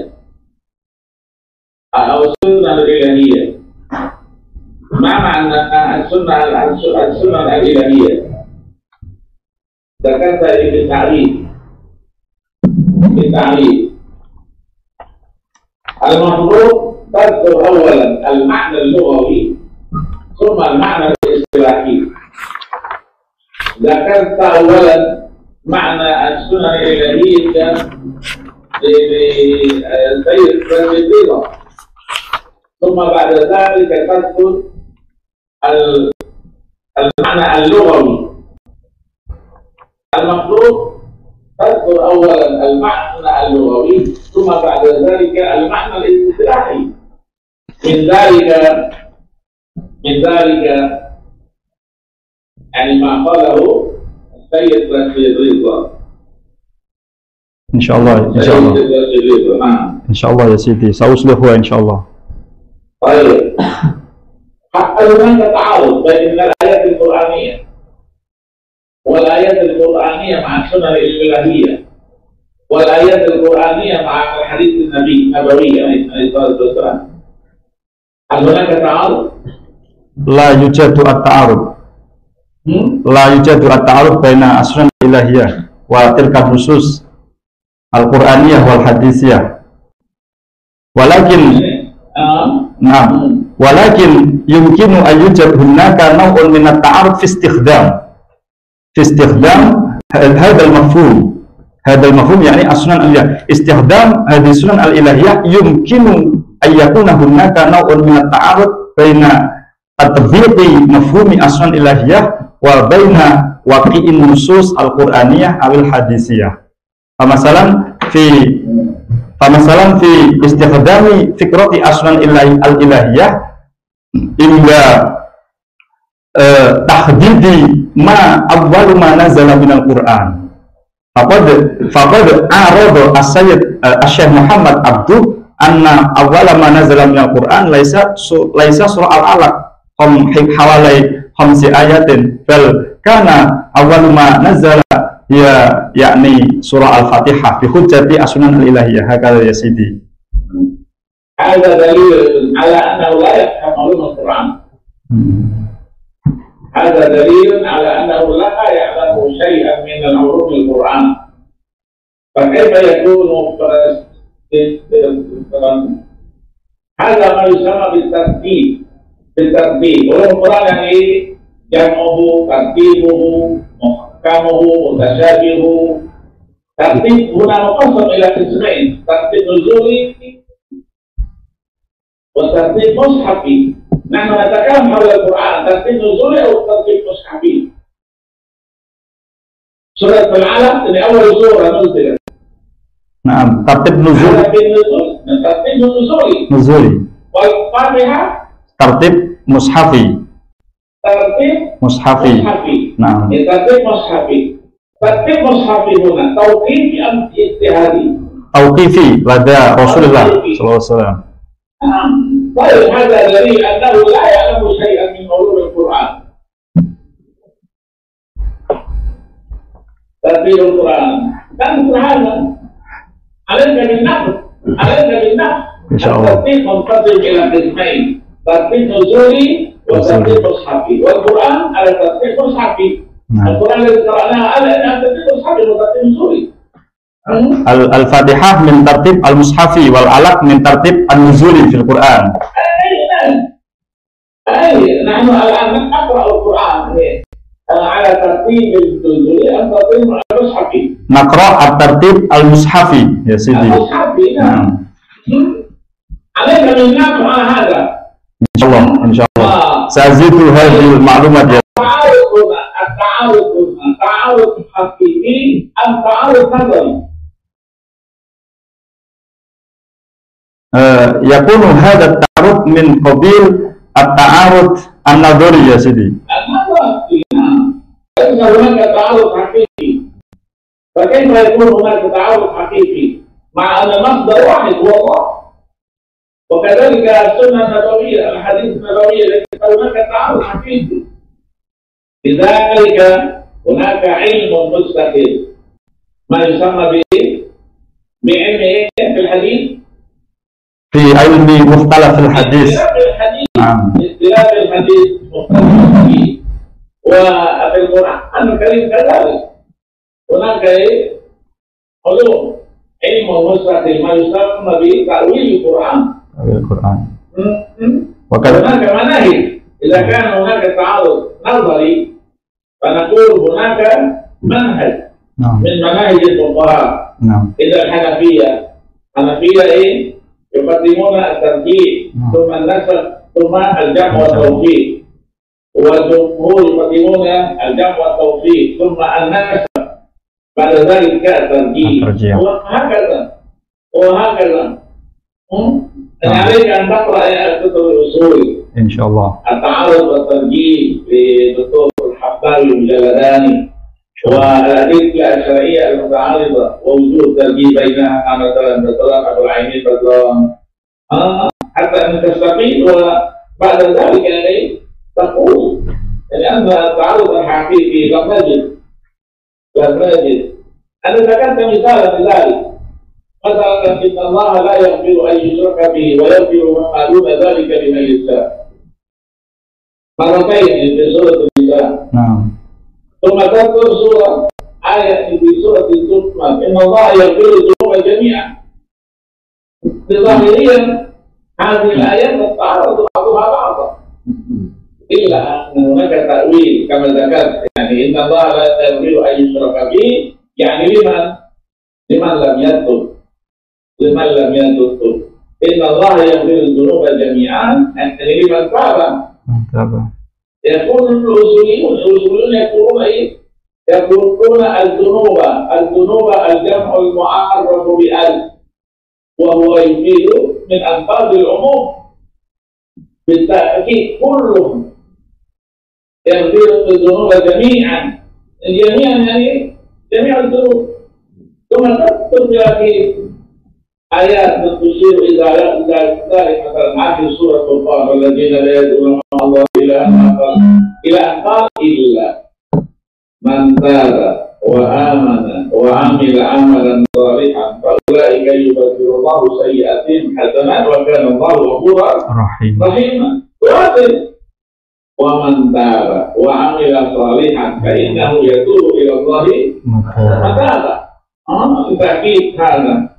أو السنة الإلهية. ما معنى السنة الإلهية؟ ذكرت في التعريف المفروض تذكر أولا المعنى اللغوي ثم المعنى الاصطلاحي. ذكرت أولا معنى السنة الإلهية للبيضة ثم بعد ذلك تذكر المعنى اللغوي. المفروض تذكر أولا المعنى اللغوي ثم بعد ذلك المعنى الاصطلاحي. من ذلك يعني ما قاله السيد رشيد رضا. إن شاء الله يا سيدي سأصلحها إن شاء الله. طيب حتى هناك تعارض بين الآيات القرآنية والآيات القرآنية مع السنة الإلهية والآيات القرآنية مع حديث النبي النبوي عليه الصلاة والسلام. هل هناك تعارض؟ لا يوجد التعارض. La yujadu at-ta'aruf baina asran ilahiyah wa tilka nusus al-Qur'aniyah wal hadisiyah. Walakin yumkinu an yujad hunaka naw'un min at-ta'aruf fi istikhdam hadha al-mafhum yani asran al-ilahiyah istikhdam hadhihi sunan al-ilahiyah yumkinu an yakuna hunaka naw'un min at-ta'aruf baina at-tabi'i mafhumi asran ilahiyah wa baina waqi'in nusus al-Qur'aniyah awil hadisiyah. Famasalan fi istikhdami fikrati aslan al-ilahiyah illa tahdidi ma awwalu ma nazala minal Qur'an. Faqad arada as-sayyid Syekh Muhammad Abdu anna awwala ma nazala minal Qur'an laisa surah al-alaq qam hawalai khamsi ayatin bal kana awwalu ma nazala ya yakni surah al-Fatihah bi hujjati as-sunan al-ilahiyah. Hakala ya sidi hadza dalil ala anna la ya'lamu al-Qur'an. Hadza dalil ala anna la ya'lamu shay'an min al-ulum al-Qur'an. Fa kayfa yakunu hadza ma yusamma bi-tasbih بالترتيب والقرآن يعني جمعه ترتيبه محكمه متشابهه. ترتيب هنا مقسم إلى قسمين: ترتيب نزولي وترتيب مصحفي. نحن نتكلم حول القرآن ترتيب نزولي أو ترتيب مصحفي. سورة العلق من أول سورة نزلت. نعم ترتيب نزولي والفاتحة tertib mushafi. Nah, tertib mushafi huna tauqifi am ijtihadi tauqifi lada Rasulullah sallallahu alaihi wasallam. Baik, hadza dalil annahu la ya'lamu shay'an min ulumil Qur'an. tapi untuk alam kan sederhana. Alam dari nafsu, alam dari nafsu. Tapi memperbaiki dalam ismail. Tapi nuzuri, tapi mushafi. Al-Quran ada tapi mushafi. Al-Quran dari karena ada tapi mushafi, tapi nuzuri. Al-Fatihah min tartib al-mushafi, wal alaq min tartib al-nuzuri fil Quran. Nahnu al-an naqra al-Quran. Ala tartib al-nuzuri atau tartib al-mushafi. Naqra at-tartib al-mushafi ya Sidi. Al-mushafi. Alayna min naqra hada. Insyaallah, insyaallah. Sazidu hadhihi al-ma'lumat ya. Ta'awun, ta'awun hakimi, ta'awun nazari. Yakunu hadha ta'arud min qabil at-ta'arud an-nadhari ya Sidi. فكيف يكون هناك تعارض حقيقي مع ان مصدر واحد هو الله وكذلك السنه النبويه الاحاديث النبويه التي هناك تعارض حقيقي لذلك هناك علم مستقل ما يسمى به بعلم ايه في الحديث في علم مختلف الحديث اختلاف الحديث مختلف الحديث وفي القران الكريم كذلك هناك ايه؟ علوم علم مستقل ما يسمى بتأويل القرآن. تأويل القرآن. هناك مناهج إذا كان هناك تعارض نظري فنقول هناك منهج من مناهج الفقهاء. إذا الحنفية إيه؟ يقدمون التركيب ثم النسب ثم الجمع والتوفيق والجمهور يقدمون الجمع والتوفيق ثم النسب بعد ذلك الترجيح وهكذا وهكذا عليك أن تقرأ الكتب الأصولية إن شاء الله التعارض والترجيح لدكتور الحباري الجلداني والأدلة الشرعية المتعارضة ووجود الترجيح بينها مثلا بطلاق أبو العينين بطلاق حتى أن تستقيم وبعد ذلك يعني تقول لأن التعارض الحقيقي لم تجد أنا ذكرت مثالا لذلك مثلا إن الله لا يغفر أن يشرك به ويغفر ما دون ذلك لمن يشاء مرتين في سورة النساء ثم تذكر سورة آية في سورة الزخرف إن الله يغفر الذنوب جميعا ظاهريا هذه الآيات تتعارض بعضها بعضا إلا أن هناك تأويل كما ذكرت يعني إن الله لا يغفر أن يشرك به يعني لمن لم يتب إن الله يغفر الذنوب جميعا يعني لمن تاب يقول الأصوليون يقولون إيه؟ يقولون الذنوب الجمع المعرف بألف وهو يفيد من ألفاظ العموم بالتأكيد كلهم يغفر الذنوب جميعا يعني جميع الذنوب ثم تذكر في آيات من تشير إلى ذلك مثلا في سورة القمر الذين لا يدعون مع الله إلها آخر إلا من تاب وآمن وعمل عملا صالحا فأولئك يبدل الله سيئاتهم حسنات وكان الله غفورا رحيما ومن تاب وعمل صالحا فإنه يتوب إلى الله متابا تأكيد هذا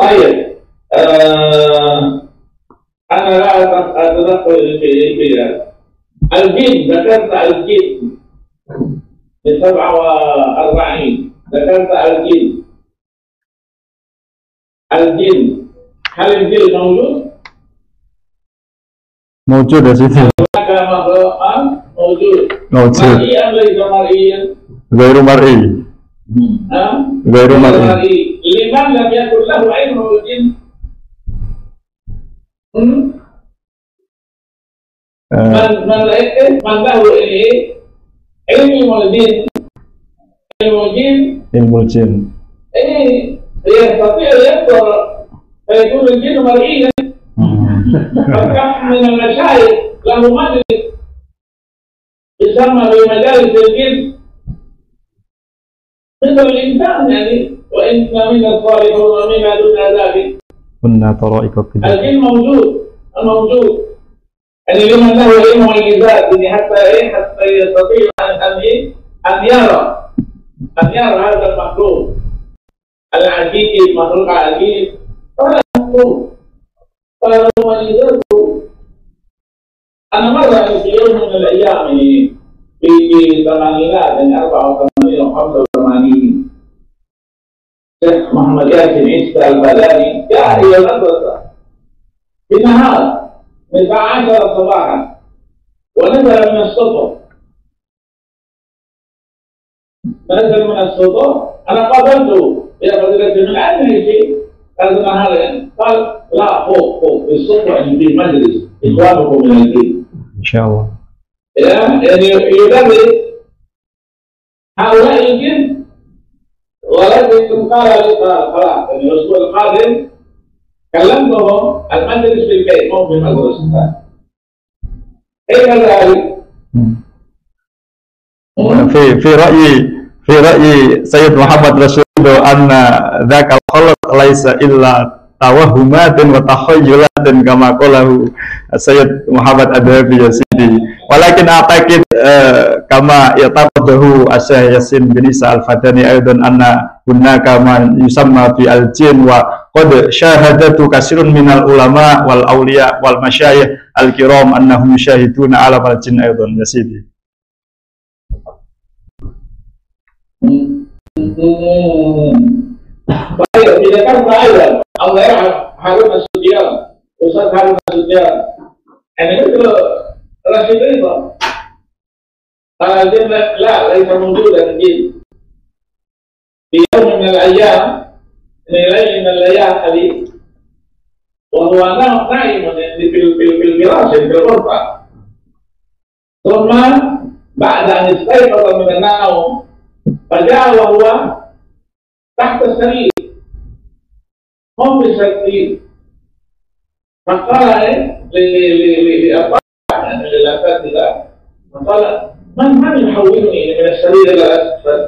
طيب أنا لا أتدخل في الجن ذكرت الجن في 47 ذكرت الجن هل الجن موجود؟ موجود يا سيدي موجود غير مرئي لمن لم يكن له علم بالجن من له علم الجن ايه يستطيع يقدر فيكون الجن مرئيا فكم من المشايخ له مجلس يسمى بمجالس الجن منه الإنسان يعني وإن من الصالح ومما دون ذلك كنا طرائق القدم. الجن موجود يعني لمن له علم الميزات حتى يستطيع أن يرى هذا المخلوق العجيب المخلوق العجيب فهذا مخلوق فله ميزاته. أنا مرة في يوم من الأيام في الثمانينات يعني 84 أو 85 الشيخ محمد ياسين عيسى البلاني جاء إلى المدرسة في النهار من الساعة 10 صباحا ونزل من السطح أنا قابلته يا فضيلة من أين شيء قال النهار يعني قال لا فوق في السطح في المجلس إخوانكم من الدين إن شاء الله يعني يبرد هؤلاء الجن ولكن قال لي خلاص الاسبوع القادم كلمتهم المجلس في البيت مو في المدرسه كيف ذلك؟ في رأي سيد محمد رسول أن ذاك الخلق ليس إلا tawahumatin wa takhayulatin kama qalahu Sayyid Muhammad Adhabi Yazidi walakin a'taqid kama yataqadahu Asy-Syaikh Yasin bin Isa Al-Fadani aidan anna hunaka man yusamma fi al-jin wa qad syahadatu katsirun minal ulama wal awliya wal masyayikh al-kiram annahum syahiduna ala al-jin aidan Yazidi. Baik, tidak kan saya Allah ya Ustaz Harun Masudian ini itu Rasul itu Al-Jin la laisa mawjudan jin fi yawmin al-ayyam laysa al-layali wa huwa na'imun fil firash fil ghurfa thumma ba'da an istayqaza min an-nawm faja'a wa huwa tahta as-sarir هم بشكل فقال للأساتذة فقال من يحولني من السرير إلى الأسفل؟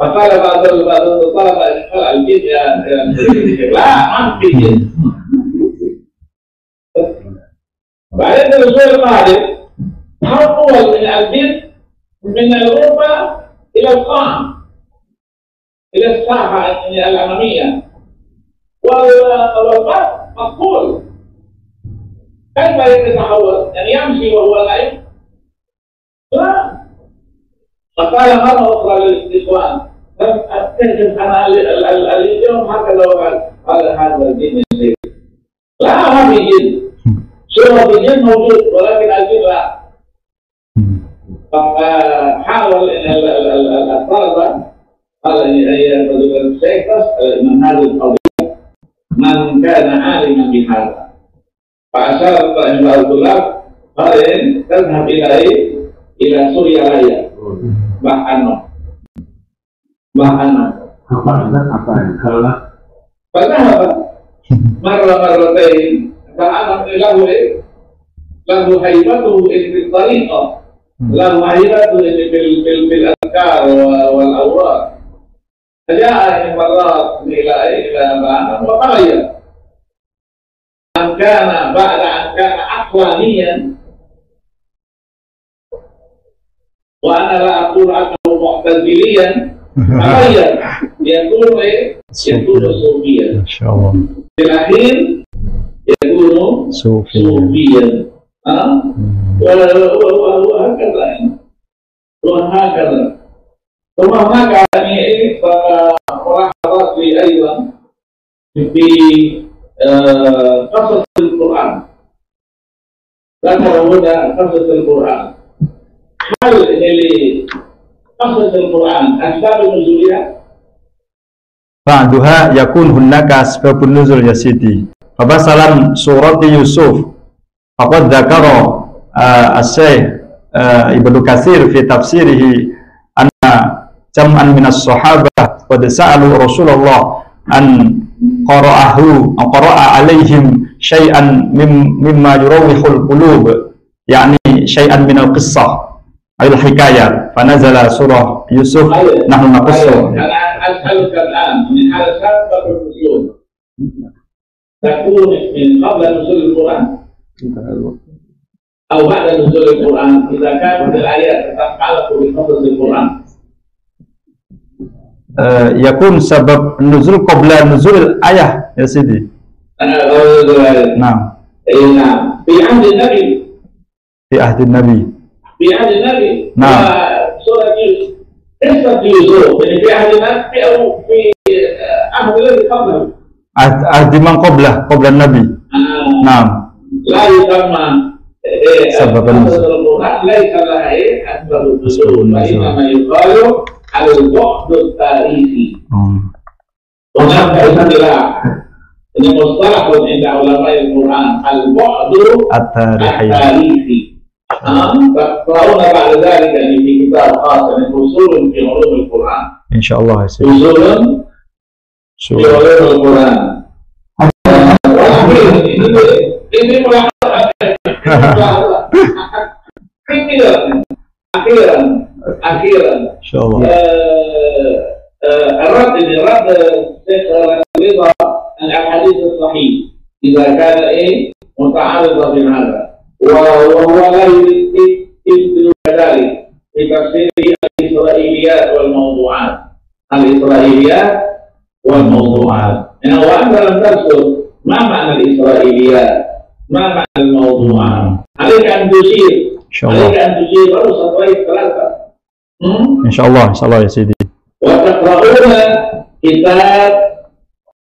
فقال بعض الطلبة الجن لا ما في جن. بعدين الرسول المعرف حول من الجن من الغرفة إلى القاع إلى الساحة الأمامية والوفاة مقبول كيف يتحول؟ يعني يمشي وهو نائم؟ لا. فقال مرة أخرى للإخوان لم أتكلم أنا اليوم هكذا وقال هذا الدين الشيء لا ما في جن سوى الجن موجود ولكن الجن لا. فحاول الطلبة قال يا فضيلة الشيخ من هذه القضية من كان عالما بهذا فأشار إلى الطلاب قال تذهب إلى سوريا ريا بحنا فذهب مرتين فأنا له هيبته في الطريقة له هيبته في الأذكار والأوراق فجاء مرات إلى أبانا وقال بعد أن كان عقلانيا وأنا لا أقول أنه معتزليا تغير يكون صوفيا إن شاء الله في الأخير يكون صوفيا وهكذا ثم هناك يعني ملاحظات لي ايضا في قصص القران ذكروا هنا قصص القران اسباب نزولها بعدها يكون هناك اسباب النزول يا سيدي فمثلا سوره يوسف فقد ذكر الشيخ ابن كثير في تفسيره jam'an minas sahabah qad sa'alu Rasulullah an qara'a alaihim syai'an mimma yurawihul qulub yakni syai'an minal qissah al-hikayat, fanazala surah Yusuf nahnu naqussu. تكون من قبل نزول القرآن أو بعد نزول القرآن إذا كانت الآيات تتعلق بقصص القرآن. يكون سبب نزول قبل نزول الآية يا سيدي. نعم. نعم. في عهد النبي. في عهد النبي. في عهد النبي. نعم. سورة يوسف. قصة يوسف اللي في عهد النبي أو في عهد الذي قبله. Ahdi man qablah, qablan Nabi. Naam. La yusamma sababan al-Qur'an laysa lahi asbabun nuzul. Fa inna yuqalu al-bu'du tarihi. Wa nafa'u bila ini mustalahun inda ulama al-Qur'an al-bu'du at-tarihi. Fa'una ba'da dhalika li kitab khasan usulun fi ulum al-Qur'an. Insyaallah ya Sayyid. Usulun oleh Al-Quran. Ini akhiran. Insyaallah. Arad al-hadis sahih. Jika kana muta'arridan bi hadha wa huwa la yumkin kadhalik fi tafsir al-isra'iliyat wal mawdu'at. Al-isra'iliyat والموضوعات. أنا وأنت لم تذكر ما معنى الإسرائيليات؟ ما معنى الموضوعات؟ عليك أن تشير. إن شاء الله. عليك أن تشير أو سطرين ثلاثة. إن شاء الله إن شاء الله يا سيدي. وتقرؤون كتاب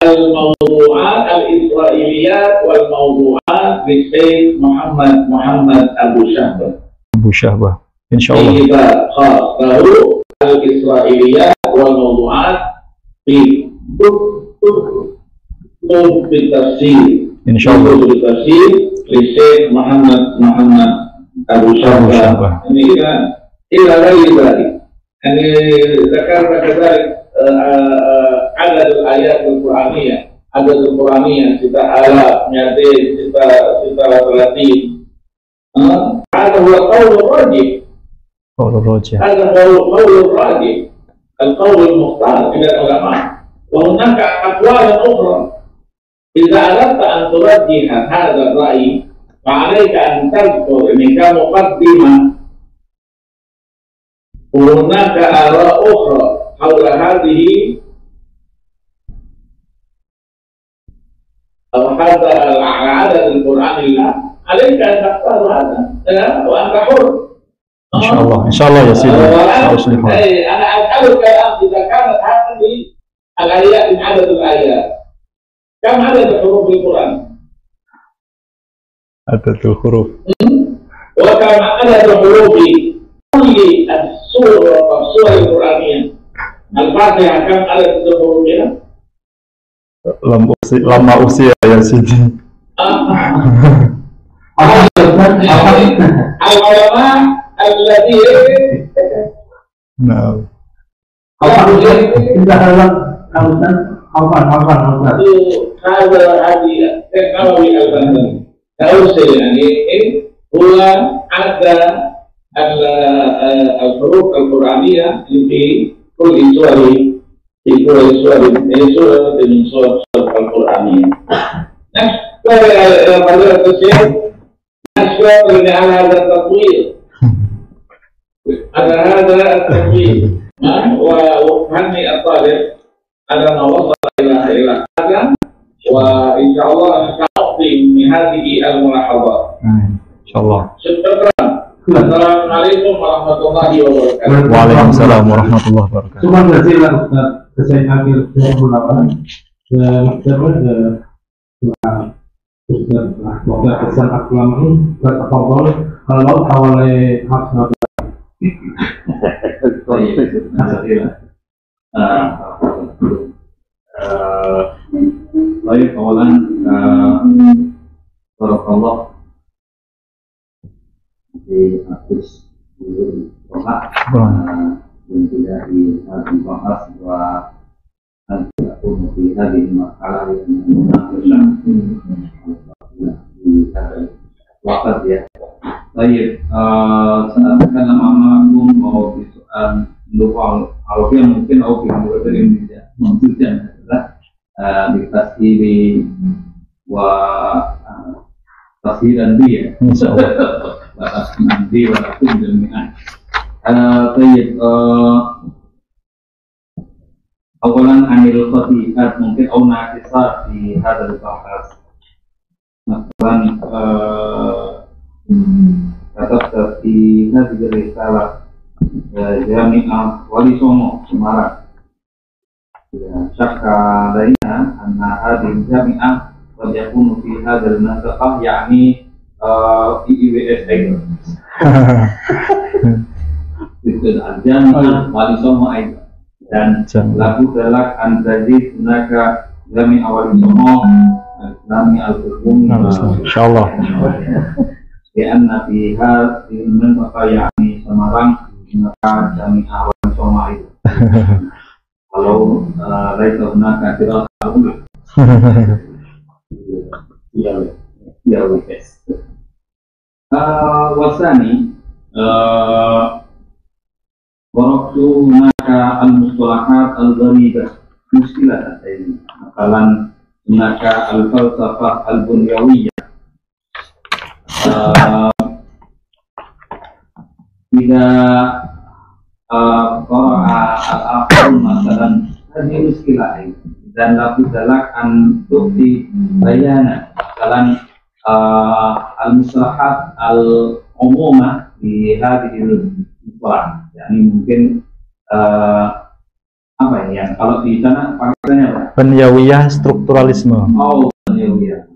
الموضوعات الإسرائيليات والموضوعات للشيخ محمد أبو شهبة. أبو شهبة إن شاء الله. في كتاب خاص له الإسرائيليات والموضوعات في Insyaallah Muhammad Abu Syabah. Ini kan ila dari ini zakarna kadzalik adad ayat al-Qur'aniyah, adad al-Qur'aniyah kita ala nyade kita berlatih. Ada qaulul rajih. Qaulul rajih. Ada qaulul rajih. Al-qaul al-mukhtar ila ulama. وهناك أقوال أخرى إذا أردت أن ترجح هذا الرأي فعليك أن تذكر منك مقدمة وهناك آراء أخرى حول هذه أو هذا العدد القرآني لا عليك أن تختار هذا وأنت حر. إن شاء الله إن شاء الله يا سيدي. أنا أسألك الآن إذا كانت هذه الآيات من عدد الآيات كم عدد الحروف في القرآن؟ عدد الحروف وكم عدد حروف كل السورة القرآنية؟ الفاتحة كم عدد حروفها؟ لما أوصي يا سيدي العلماء الذين نعم Al-Fatihah. Ada hadi teknologi Al-Fatihah. Tahu saya ini pula ada al-huruf al-Qur'aniyah di kulli suari di kulli suari min surat al-Qur'aniyah. Next pada tafsir asbab min ala al-taqwir. Ada taqwir. وأهنئ الطالب أننا وصل إلى هذا وإن شاء الله سأعطي من هذه الملاحظات. إن شاء الله. شكرا. السلام عليكم ورحمة الله وبركاته. وعليكم السلام ورحمة الله وبركاته. شكرا جزيلا أستاذ حسين عامر محترم أستاذ محمد حسن أكرمه تفضل الله حوالي حسن طيب اولا بارك الله في حفظ القرآن من بداية هذا البحث وأن تكون في هذه المرحلة من المناقشة في هذا الوقت Baik, sarankan lama-lama aku mau soal lokal kalau yang mungkin aku bilang dari Indonesia maksudnya adalah diktasi di wa tafsiran dia insyaallah dia waktu jami'an baik awalan anil qati'at mungkin au naqisat di hadal bahas masalan kata seperti nanti dari salah Jami'ah Wali Songo Semarang. Ya, syakka dayna anna hadin jami'ah wajahkunu fi hadal nasaqah yakni IIWS Aiger. Itu Jami'ah Wali Songo Aiger. Dan lagu telak antajid naka Jami'ah Wali Songo Jami'ah Al-Qur'un InsyaAllah Dianna biha ilmen pakayani Semarang maka jami awan soma itu kalau raisa unaka tidak tahu ya ya wes wasani waktu maka al-mustalahat al-gharidah muskilah ini makalan maka al-falsafah al-bunyawiyah tidak al-afal masalah tadi muskilah dan laku dalak untuk dibayana masalah al-musalahat al-umumah di hadil musalah yakni mungkin apa ini yang kalau di sana pakaiannya apa? Bunyawiyah strukturalisme oh Bunyawiyah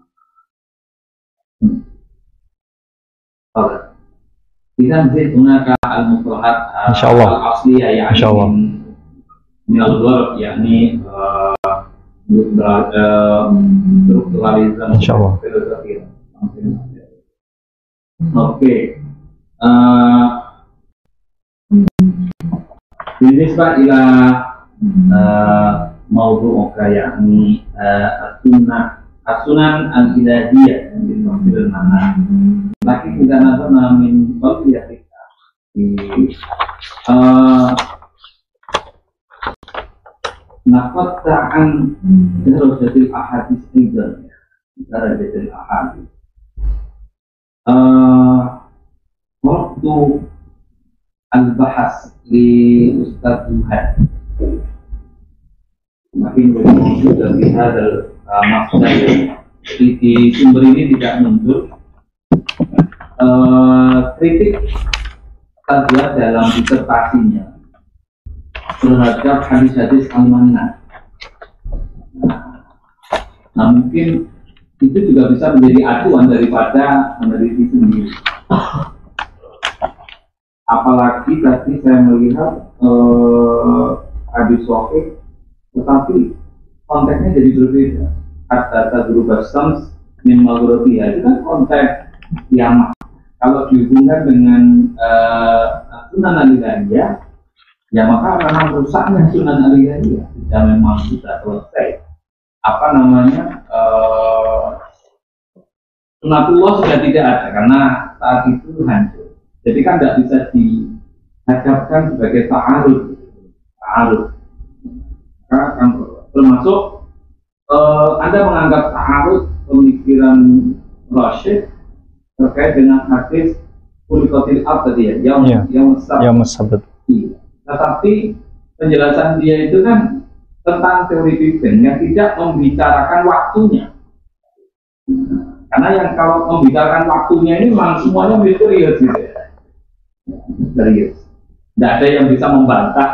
kita bisa gunakan al-mustalahat al-asliyah yakni minal gharb yakni strukturalisme filosofi. Oke. Binisbah ila mawdu' yakni as-sunnah Asunan al-Ilahiyah yang dimaksudkan mana? Laki kita nafsu namin kuliah kita di nafatan terus jadi ahadis tinggal cara jadi ahadis. Waktu al-bahas di Ustadz Tuhan makin begitu dan dihadal maksudnya di sumber ini tidak muncul kritik tadwar dalam disertasinya terhadap hadis-hadis al-manna. Nah mungkin itu juga bisa menjadi acuan daripada peneliti sendiri. Apalagi tadi saya melihat hadis sahih tetapi konteksnya jadi berbeda. Kata-kata guru Basams min Maghribiya itu kan konteks kiamat. Kalau dihubungkan dengan Sunan Al-Ilahiyah, ya maka karena rusaknya Sunan Al-Ilahiyah tidak memang sudah selesai. Apa namanya Sunatullah sudah tidak ada karena saat itu hancur. Jadi kan tidak bisa dihadapkan sebagai ta'arud. Ta'arud. Maka kan termasuk Anda menganggap ta'arud pemikiran Rasyid terkait dengan hadis Kulikotil Ab tadi ya yang mesabet tetapi penjelasan dia itu kan tentang teori Big Bang yang tidak membicarakan waktunya karena yang kalau membicarakan waktunya ini langsung semuanya misterius gitu ya serius tidak ada yang bisa membantah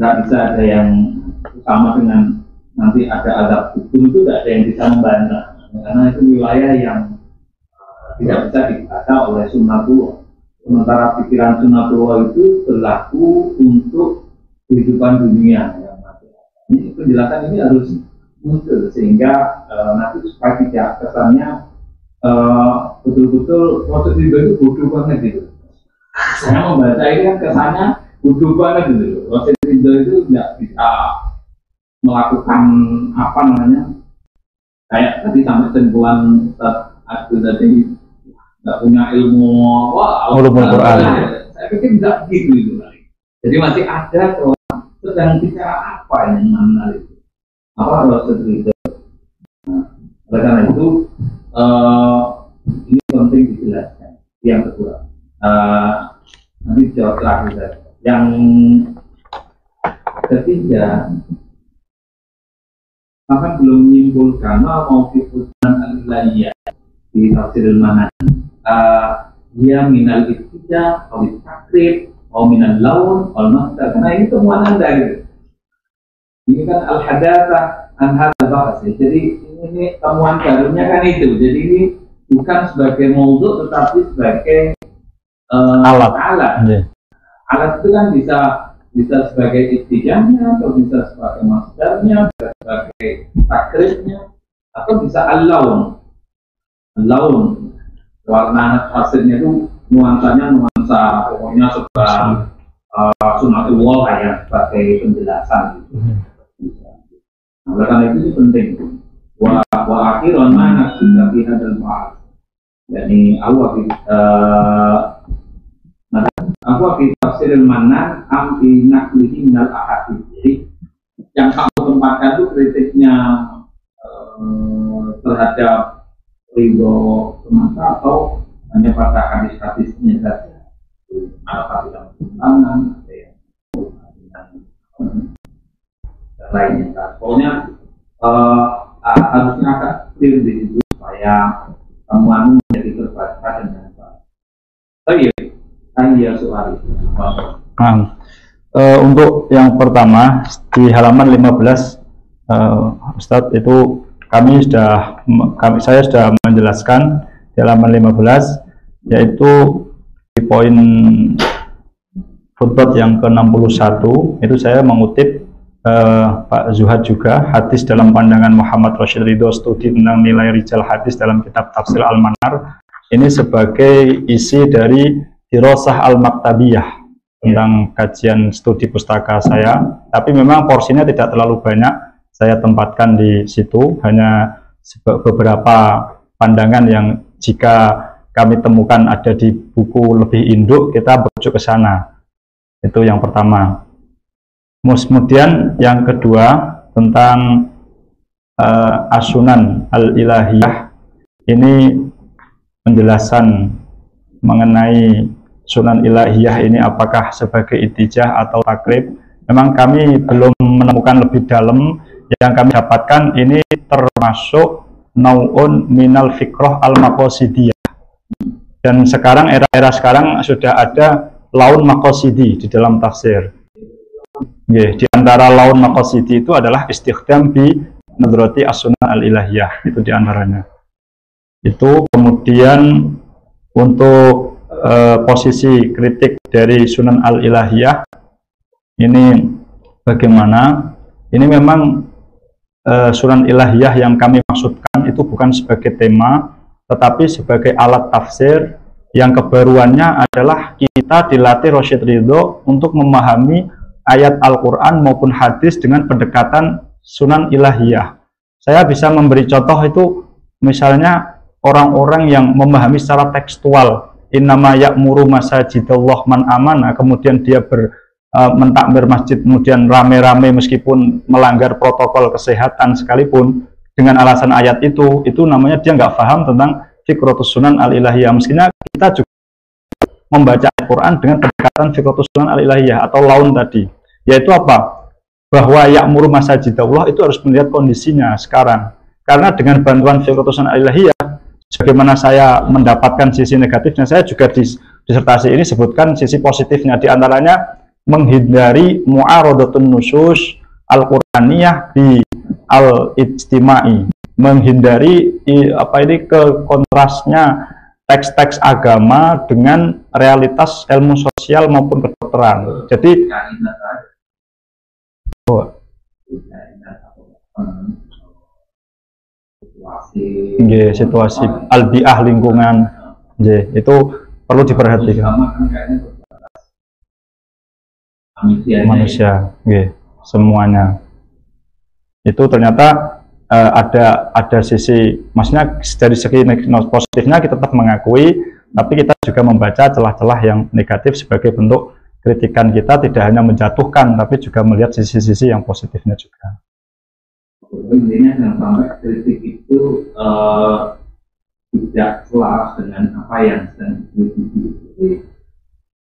tidak bisa ada yang sama dengan nanti ada adab hukum itu tidak ada yang bisa membantah karena itu wilayah yang tidak bisa dibaca oleh sunnatullah sementara pikiran sunnatullah itu berlaku untuk kehidupan dunia yang ini penjelasan ini harus muncul sehingga nanti supaya tidak kesannya betul-betul proses itu bodoh banget gitu saya membaca ini kan kesannya bodoh banget gitu proses itu tidak bisa melakukan apa namanya kayak tadi sampai sentuhan Ustaz Abdul tadi nggak punya ilmu Al-Quran. Saya pikir tidak begitu itu lagi. Jadi masih ada orang sedang bicara apa yang menarik itu. Apa maksud itu? Oleh karena itu ini penting dijelaskan yang kedua. Nanti jawab terakhir. Yang ketiga, bahkan belum menyimpulkan mau diputuskan al-ilahiyah di tafsirul manan dia minal istiqah, atau takrib, atau minal laun, atau masdar. Karena ini temuan Anda gitu. Ini kan al-hadatsah an-hadzal bahas. Jadi ini temuan barunya kan itu. Jadi ini bukan sebagai maudhu tetapi sebagai alat. Yeah. Alat itu kan bisa sebagai istijahnya, atau bisa sebagai masdarnya, bisa sebagai takribnya, atau bisa al-laun warna hasilnya itu nuansanya pokoknya sebagai sunatullah kayak sebagai penjelasan gitu. Nah, oleh karena itu penting wa akhiran mana kita lihat dalam bahas yakni Aku akan tafsiril manan amti naklihi minal ahadith. Jadi yang kamu tempatkan itu kritiknya terhadap ridho semata atau hanya pada hadis-hadisnya saja. Ada yang bertentangan, ada yang lainnya. Pokoknya harusnya agak clear di situ supaya temuan menjadi terbaca dengan baik. Untuk yang pertama di halaman 15 Ustadz itu saya sudah menjelaskan di halaman 15 yaitu di poin footnote yang ke-61 itu saya mengutip Pak Zuhad juga hadis dalam pandangan Muhammad Rashid Ridho studi tentang nilai rijal hadis dalam kitab tafsir Al-Manar ini sebagai isi dari Dirosah Al-Maktabiyah tentang kajian studi pustaka saya, tapi memang porsinya tidak terlalu banyak. Saya tempatkan di situ hanya beberapa pandangan yang jika kami temukan ada di buku lebih induk kita berujuk ke sana. Itu yang pertama. Kemudian yang kedua tentang As-Sunan Al-Ilahiyah ini penjelasan mengenai Sunan Ilahiyah ini apakah sebagai ittijah atau takrib memang kami belum menemukan lebih dalam. Yang kami dapatkan ini termasuk nau'un minal fikroh al-maqosidiyah, dan sekarang era sekarang sudah ada laun maqosidi di dalam tafsir. Di antara laun maqosidi itu adalah istikhdam bi nadrati as-sunan al-ilahiyah, itu diantaranya. Itu kemudian untuk posisi kritik dari Sunan Al-Ilahiyah ini bagaimana? Ini memang Sunan Ilahiyah yang kami maksudkan itu bukan sebagai tema tetapi sebagai alat tafsir yang kebaruannya adalah kita dilatih Rashid Ridho untuk memahami ayat Al-Quran maupun hadis dengan pendekatan Sunan Ilahiyah. Saya bisa memberi contoh itu misalnya orang-orang yang memahami secara tekstual innama ya'muru masajidallah man amana, kemudian dia mentakmir masjid, kemudian rame-rame meskipun melanggar protokol kesehatan sekalipun dengan alasan ayat itu namanya dia nggak paham tentang fikratus sunan al-ilahiyah. Mestinya kita juga membaca Al-Quran dengan pendekatan fikratus sunan al-ilahiyah atau laun tadi, yaitu apa? Bahwa ya'muru masajidallah itu harus melihat kondisinya sekarang, karena dengan bantuan fikratus sunan al-ilahiyah bagaimana saya mendapatkan sisi negatifnya, saya juga di disertasi ini sebutkan sisi positifnya, diantaranya menghindari mu'arodatun nusus al-Quraniyah di al-ijtima'i, menghindari ke kontrasnya teks-teks agama dengan realitas ilmu sosial maupun kedokteran. Jadi situasi albiah lingkungan itu perlu diperhatikan manusia semuanya. Itu ternyata ada sisi, maksudnya dari segi positifnya kita tetap mengakui, tapi kita juga membaca celah-celah yang negatif sebagai bentuk kritikan kita, tidak hanya menjatuhkan, tapi juga melihat sisi-sisi yang positifnya juga. Intinya dalam kritik itu tidak selaras dengan apa yang sedang dikritisi.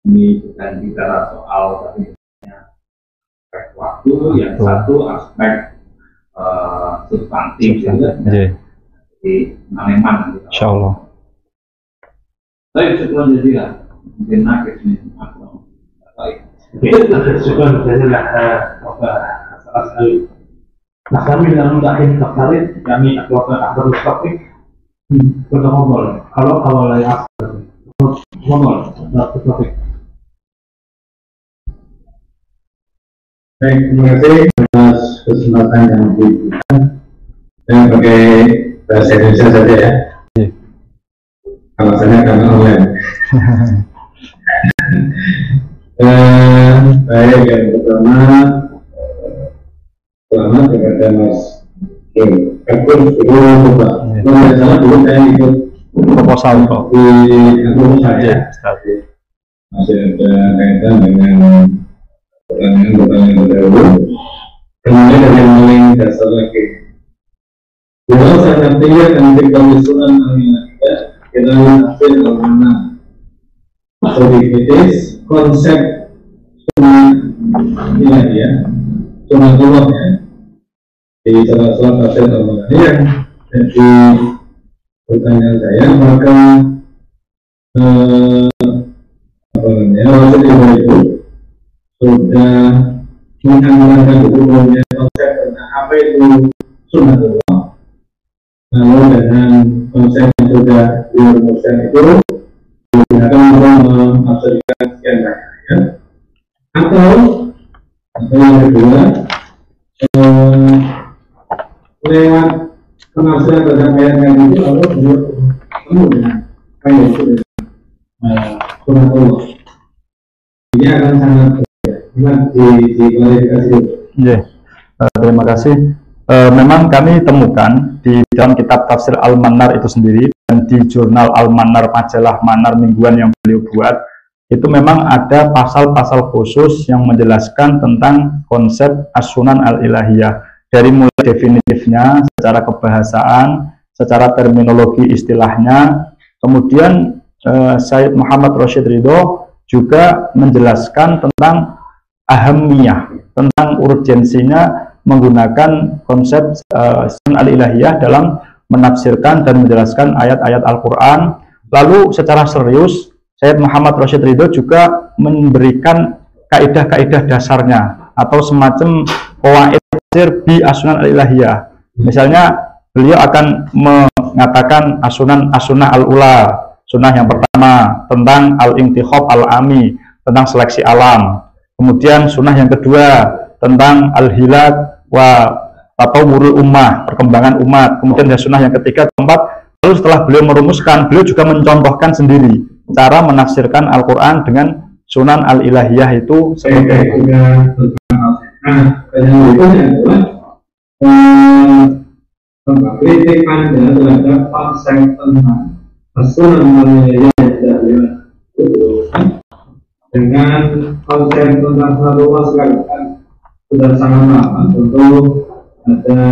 Ini bukan bicara soal, tapi aspek waktu, yang satu aspek substantif juga. Jadi maneman. Insya Allah. Tapi sebelum jadi lah, mungkin nakes ini aku. Sebelum jadi lah, apa asal nah kami dalam dahil tertarik kami akan akbar topik berdoa kalau awalnya akbar ngomong dapat topik baik terima kasih atas kesempatan yang diberikan dan pakai bahasa Indonesia saja ya kalau saya karena online baik yang pertama selamat kepada Mas Kim. Aku dulu coba. Kalau tidak salah dulu saya ikut proposal kok. Aku saja. Masih ada kaitan dengan pertanyaan-pertanyaan terdahulu. Kembali dari mulai dasar lagi. Kalau sangat tinggi dan dikawisulan mengingatkan kita hasil alumna. Masuk kritis konsep nilai ya. Cuma keluarnya di salah satu pasien yang jadi pertanyaan saya maka apa namanya waktu itu sudah mengamalkan hukumnya konsep tentang apa itu sunatullah lalu dengan konsep yang sudah dirumuskan itu digunakan untuk mengabsorikan sekian banyak ya atau yang kedua, lewat penafsiran terhadap ayat-ayat itu lalu bertemu dengan ayat itu surat Allah. Ini akan sangat berbeda. Gimana diklarifikasi dulu? Yeah. Terima kasih. Memang kami temukan di dalam kitab tafsir Al-Manar itu sendiri dan di jurnal Al-Manar, majalah Manar mingguan yang beliau buat. Itu memang ada pasal-pasal khusus yang menjelaskan tentang konsep as-sunan al-ilahiyah dari mulai definitifnya, secara kebahasaan, secara terminologi istilahnya. Kemudian Syed Muhammad Rashid Ridho juga menjelaskan tentang ahamiyah, tentang urgensinya menggunakan konsep sunan al-ilahiyah dalam menafsirkan dan menjelaskan ayat-ayat Al-Quran. Lalu secara serius Syed Muhammad Rashid Ridho juga memberikan kaidah-kaidah dasarnya atau semacam qawaid tafsir bi as-sunan al-ilahiyah. Misalnya beliau akan mengatakan as-sunnah al-ula, sunnah yang pertama tentang al-intikhab al-ami, tentang seleksi alam. Kemudian sunnah yang kedua tentang al-hilad wa tatawurul ummah, perkembangan umat. Kemudian ada sunnah yang ketiga, keempat. Lalu setelah beliau merumuskan, beliau juga mencontohkan sendiri cara menafsirkan Al-Quran dengan sunan al-ilahiyah itu seperti itu. Nah, berikutnya adalah kritik Anda terhadap konsep tentang sunan al-ilahiyah yang sudah dilakukan dengan konsep tentang Rasulullah sekarang sudah sangat lama. Tentu ada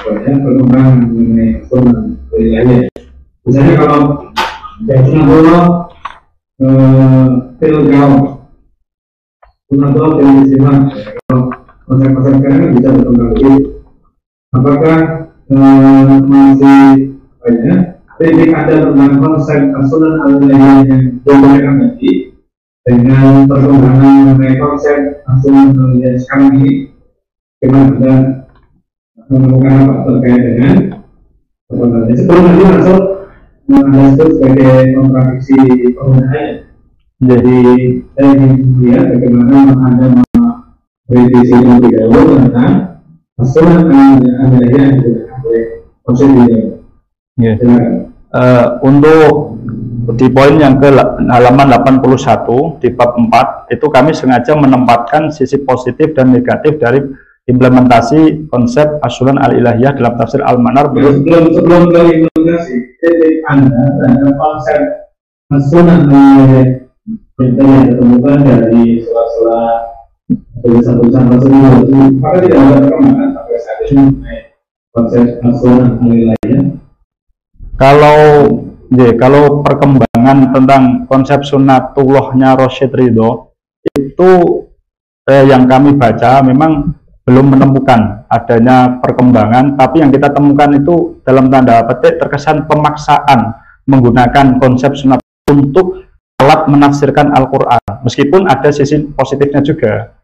perkembangan mengenai sunan al-ilahiyah. Misalnya kalau Sunatullah Pilgau Sunatullah Pilgisiman konsep-konsep kalian bisa berkembang. Apakah masih banyak kritik Anda tentang konsep sunan al-ilahiyah yang disampaikan tadi dengan perkembangan mengenai konsep sunan al-ilahiyah sekarang ini gimana Anda menemukan apa terkait dengan sebenarnya sebelum nanti masuk mengenai itu sebagai kontraksi penggunaan. Jadi saya ingin melihat bagaimana Anda mengkritisi lebih dahulu tentang asuhan Anda yang digunakan oleh konsep ini. Untuk di poin yang ke halaman 81 di bab 4 itu kami sengaja menempatkan sisi positif dan negatif dari implementasi konsep Asy-Syunun Al-Ilahiyah dalam tafsir Al-Manar. Sebelum ke implementasi, titik Anda terhadap konsep Asy-Syunun Al-Ilahiyah yang ditemukan dari surat-surat tulisan-tulisan Rasulullah itu, maka tidak ada perkembangan sampai saat ini konsep Asy-Syunun Al-Ilahiyah. Kalau perkembangan tentang konsep Sunnatullahnya Rasyid Ridho itu yang kami baca memang belum menemukan adanya perkembangan, tapi yang kita temukan itu dalam tanda petik terkesan pemaksaan menggunakan konsep sunat untuk alat menafsirkan Al-Quran, meskipun ada sisi positifnya juga.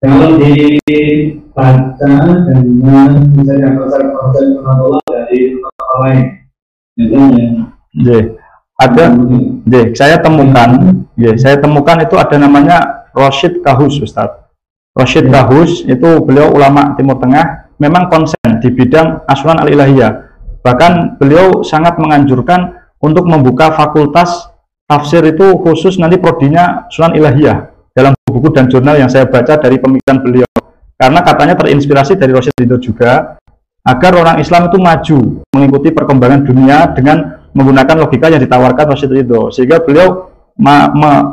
Kalau dibaca dengan misalnya konsep sunatullah dari kata lain, saya temukan itu ada namanya Rashid Kahus, Ustadz. Rashid Kahus itu beliau ulama Timur Tengah, memang konsen di bidang Asy-Syunun Al-Ilahiyah. Bahkan beliau sangat menganjurkan untuk membuka fakultas tafsir itu khusus nanti prodinya Sunan Ilahiyah dalam buku dan jurnal yang saya baca dari pemikiran beliau. Karena katanya terinspirasi dari Rashid Ridho juga, agar orang Islam itu maju mengikuti perkembangan dunia dengan menggunakan logika yang ditawarkan Rashid Ridho. Sehingga beliau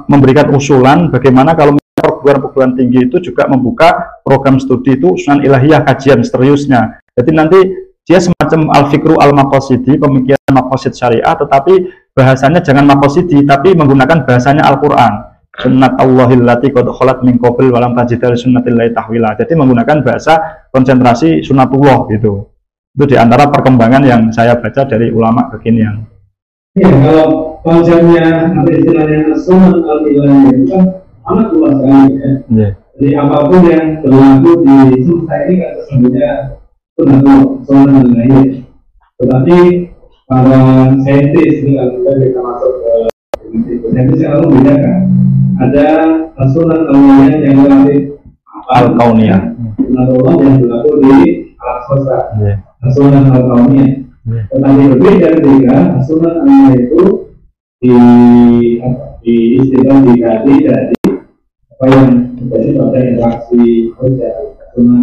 memberikan usulan bagaimana kalau perguruan tinggi itu juga membuka program studi itu Sunan Ilahiyah, kajian seriusnya. Jadi nanti dia semacam al-fikru al-maqasidi, pemikiran maqasid syariah, tetapi bahasanya jangan maqasidi, tapi menggunakan bahasanya Al-Quran. Sunnatullahillati qad khalat min qabl wa lam tajid li sunnatillahi tahwila. Jadi menggunakan bahasa konsentrasi Sunnatullah gitu. Itu diantara perkembangan yang saya baca dari ulama kekinian. Ya, kalau konsepnya istilahnya Sunan Al-Ilahiyah itu amat luas sekali ya. Jadi apapun yang berlaku di sungai ini kan sesungguhnya Sunan Al-Ilahiyah. Tetapi para saintis juga kita masuk ke saintis yang lalu bedakan. Ada Sunan Al-Ilahiyah yang berlaku Al-Kauniyah, Sunatullah yang berlaku di alam semesta, Sunan Al-Kauniyah. Tetapi berbeda ketika Sunan Al-Ilahiyah itu diistilahkan dari apa yang terjadi pada interaksi kerja cuma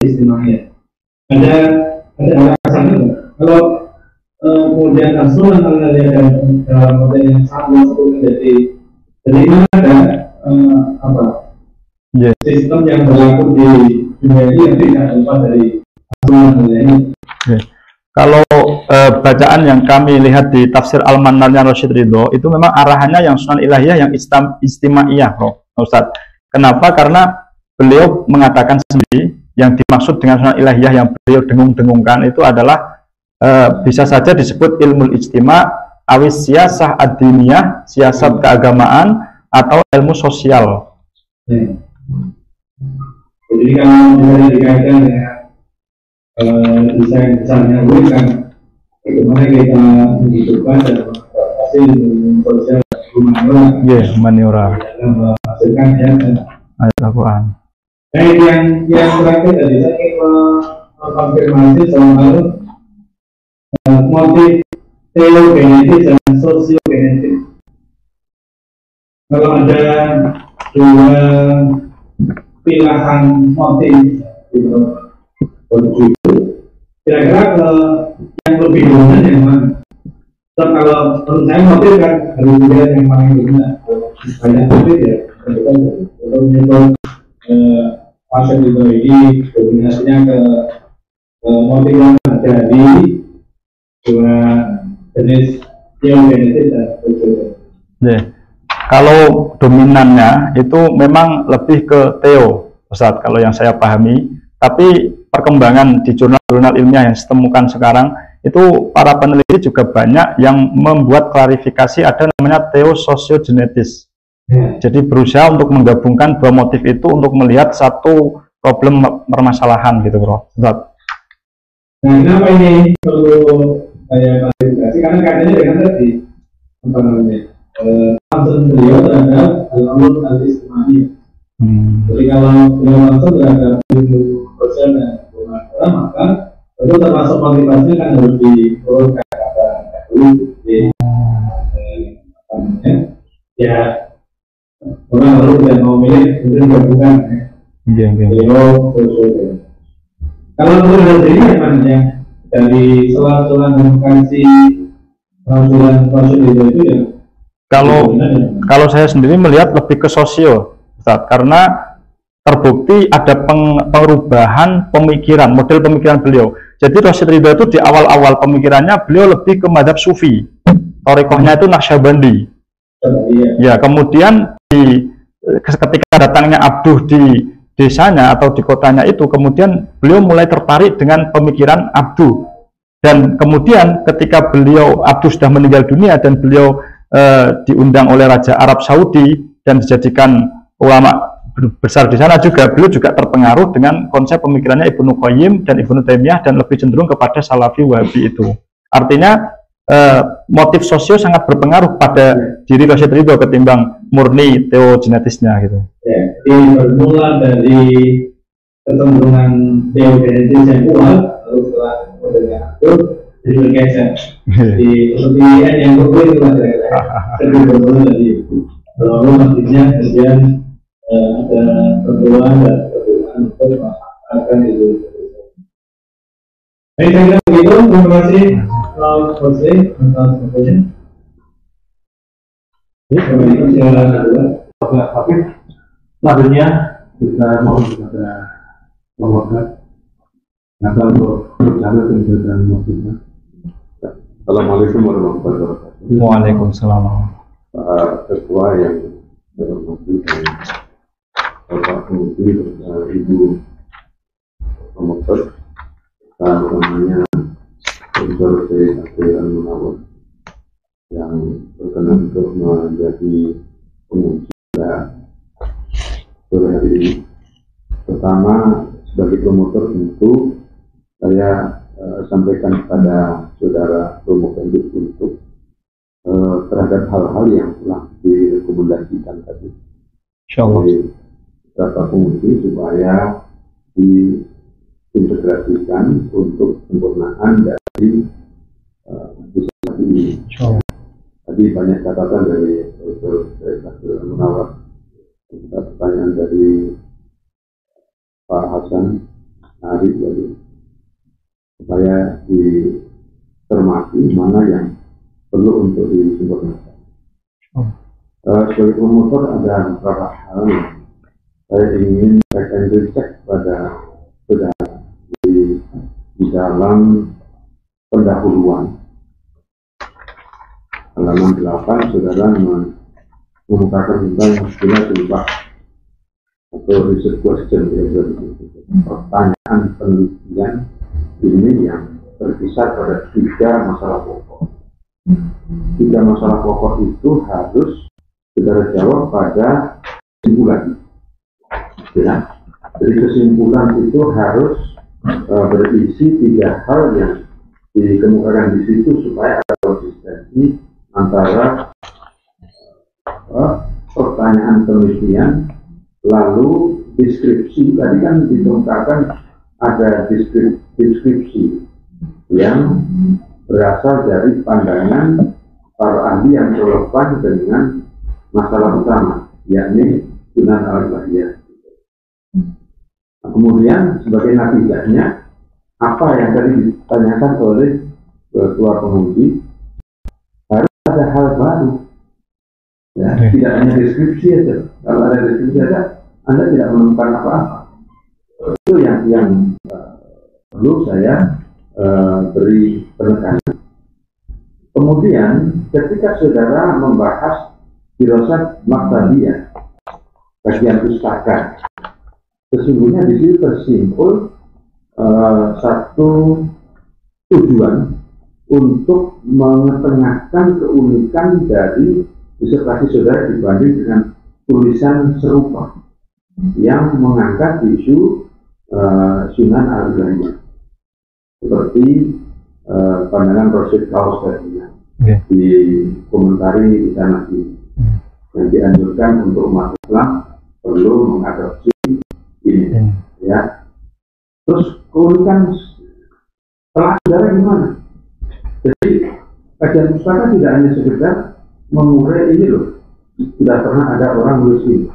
istimahnya ada alasannya. Kalau kemudian Asy-Syunun Al-Ilahiyah dalam model yang sama seperti jadi mana ada sistem yang berlaku di dunia ini yang tidak lepas dari Asy-Syunun Al-Ilahiyah. Kalau bacaan yang kami lihat di tafsir Al-Manarnya Rashid Ridho itu memang arahannya yang Sunan Ilahiyah yang istimaiyah, Ustaz. Kenapa? Karena beliau mengatakan sendiri yang dimaksud dengan Sunan Ilahiyah yang beliau dengung-dengungkan itu adalah bisa saja disebut ilmu ijtima, awis siasah ad-diniyah, siasat keagamaan atau ilmu sosial. Jadi kalau misalnya dikaitkan ya desain-desainnya bukan bagaimana kita menghidupkan dan mengatasi ilmu sosial humaniora menghasilkan ya ayat Al-Quran. Baik, yang terakhir tadi saya ingin mengkonfirmasi soal motif teogenesis dan sosiogenesis. Kalau ada dua pilihan motif gitu, kira-kira yang lebih dominan yang mana? Terus kalau menurut saya motif kan harus dilihat yang paling dominan. Banyak motif ya, kalau menyebut pasien itu ini dominasinya ke motif yang ada di dua jenis teogenesis dan sosiogenesis. Kalau dominannya itu memang lebih ke teo, Ustaz, kalau yang saya pahami. Tapi perkembangan di jurnal-jurnal ilmiah yang ditemukan sekarang itu para peneliti juga banyak yang membuat klarifikasi ada namanya teososiogenetis. Jadi berusaha untuk menggabungkan dua motif itu untuk melihat satu problem permasalahan gitu, Bro. Nah, kenapa ini perlu saya klarifikasi? Karena kaitannya dengan tadi apa namanya? Langsung beliau terhadap alur al-istimani. Jadi kalau langsung terhadap ilmu sosial dan agama maka itu termasuk motivasinya kan harus diurutkan kata-kata dulu, ya orang harus dan mau milih itu gabungan Kalau menurut hadirin ya dari sholat-sholat dan kasih itu ya. Kalau saya sendiri melihat lebih ke sosio, Ustaz, karena terbukti ada perubahan pemikiran, model pemikiran beliau. Jadi Rasid Ridha itu di awal-awal pemikirannya beliau lebih ke mazhab Sufi, thariqahnya itu Naqsyabandi. Ya, kemudian ketika datangnya Abduh di desanya atau di kotanya itu, kemudian beliau mulai tertarik dengan pemikiran Abduh. Dan kemudian ketika beliau Abduh sudah meninggal dunia dan beliau diundang oleh Raja Arab Saudi dan dijadikan ulama besar di sana juga, beliau juga terpengaruh dengan konsep pemikirannya Ibnu Qayyim dan Ibnu Taimiyah dan lebih cenderung kepada Salafi Wahabi itu. Artinya motif sosio sangat berpengaruh pada diri Rasid Ridha ketimbang murni teogenetisnya gitu. Ya, ini bermula dari kecenderungan teogenetis yang kuat lalu setelah modelnya itu jadi bergeser di pemilihan yang berbeda kira-kira. Jadi bermula dari itu lalu nantinya kemudian ada perbuatan untuk akan itu. Baik, saya kira begitu. Terima kasih. Selanjutnya kita mohon kepada masyarakat untuk berbicara tentang maksudnya. Assalamualaikum warahmatullahi wabarakatuh. Waalaikumsalam. Ketua yang terhormat dan Bapak Menteri dan Ibu Pemotor, namanya Dr. Syed Abdul Munawwar yang berkenan untuk menjadi pengunci sore hari ini. Pertama, sebagai promotor tentu saya sampaikan kepada saudara promotor untuk terhadap hal-hal yang telah direkomendasikan tadi. Insyaallah. Beberapa fungsi supaya diintegrasikan untuk sempurnaan dari bisnis ini. Tadi banyak catatan dari Dr. Munawwar, pertanyaan dari Pak Hasan Arif tadi supaya dicermati mana yang perlu untuk disempurnakan. Sebagai promotor ada beberapa hal. Saya ingin cek pada saudara di dalam pendahuluan halaman 8 saudara mengungkapkan tentang istilah jumlah atau research question, pertanyaan penelitian ini yang terpisah pada tiga masalah pokok. Tiga masalah pokok itu harus saudara jawab pada kesimpulan. Ya. Jadi kesimpulan itu harus berisi tiga hal yang dikemukakan di situ supaya ada konsistensi antara pertanyaan penelitian lalu deskripsi. Tadi kan dikemukakan ada deskripsi yang berasal dari pandangan para ahli yang relevan dengan masalah utama, yakni Sunan Al-Bahyah. Kemudian sebagai natijahnya apa yang tadi ditanyakan oleh ketua penguji harus ada hal baru, ya, tidak hanya deskripsi aja. Kalau ada deskripsi aja Anda tidak menemukan apa-apa. Itu yang perlu saya beri penekanan. Kemudian ketika saudara membahas dirosat maktabiyah bagian pustaka, sesungguhnya di sini tersimpul satu tujuan untuk mengetengahkan keunikan dari disertasi saudara dibanding dengan tulisan serupa yang mengangkat isu Sunan Al-Bahyah seperti pandangan Rasid Kaus tadinya dikomentari di sana sini yang dianjurkan untuk umat Islam perlu mengadopsi ini, ya. Terus keunikan telah saudara gimana? Jadi kajian pustaka tidak hanya sekedar mengurai ini loh. Tidak pernah ada orang menulis ini,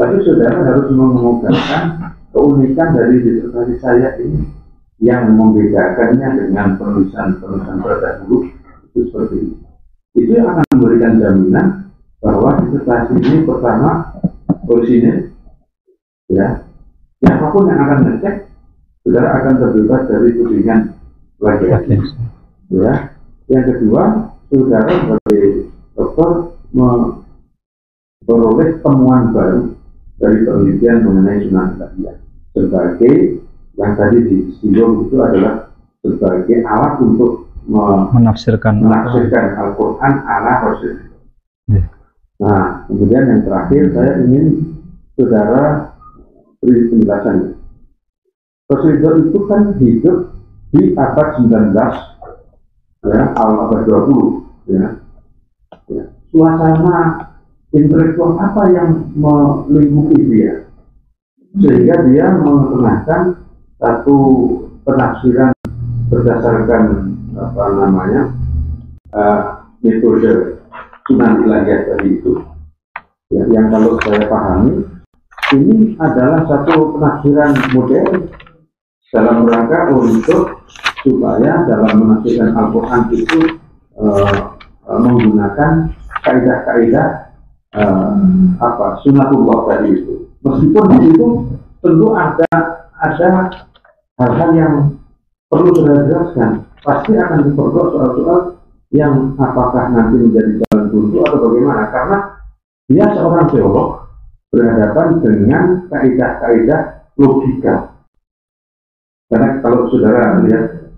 Tapi saudara harus mengemukakan keunikan dari disertasi saya ini yang membedakannya dengan penulisan terdahulu itu seperti itu. Itu yang akan memberikan jaminan bahwa disertasi ini pertama orisinil, ya. Siapapun yang akan ngecek, saudara akan terbebas dari tudingan wajah. Ya. Yang kedua, saudara sebagai dokter memperoleh temuan baru dari penelitian mengenai sunnah tadi sebagai yang tadi disinggung itu adalah sebagai alat untuk menafsirkan Al-Quran ala Rasul. Ya. Nah, kemudian yang terakhir saya ingin saudara beri penjelasan. Rasul itu kan hidup di abad 19, ya, abad 20, ya. Ya. Suasana intelektual apa yang meliputi dia sehingga dia mengenakan satu penafsiran berdasarkan apa namanya metode sunan ilahiyah tadi itu, ya, yang kalau saya pahami ini adalah satu penafsiran modern dalam rangka untuk supaya dalam menafsirkan Al-Quran itu menggunakan kaidah-kaidah sunnatullah tadi itu, meskipun di situ tentu ada hal-hal yang perlu dijelaskan, pasti akan diperlukan soal-soal yang apakah nanti menjadi jalan buntu atau bagaimana, karena dia seorang teolog berhadapan dengan kaidah-kaidah logika. Karena kalau saudara melihat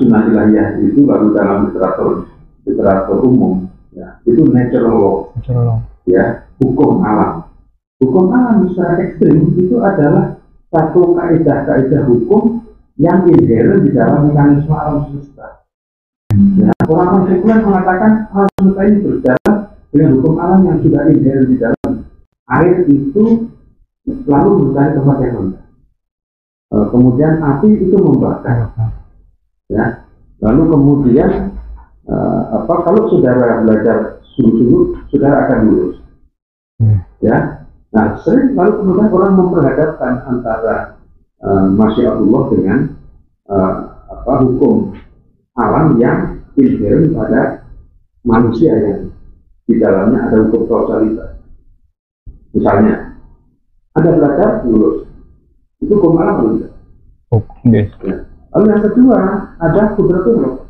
sunnah ilahiyah itu baru dalam literatur umum, ya, itu natural law. Ya, hukum alam. Hukum alam secara ekstrim itu adalah satu kaidah-kaidah hukum yang inherent di dalam mekanisme alam semesta. Ya, orang sekuler mengatakan alam semesta ini berjalan dengan hukum alam yang sudah inherent di dalam air itu lalu mencari tempat yang rendah. Kemudian api itu membakar. Ya, lalu kemudian kalau saudara belajar sungguh-sungguh, saudara akan lulus. Ya, nah sering lalu kemudian orang memperhadapkan antara masya Allah dengan hukum alam yang inherent pada manusia yang di dalamnya ada hukum kausalitas. Misalnya, Anda belajar lulus, itu hukum alam lulus. Okay. Ya. Lalu yang kedua ada kudratul.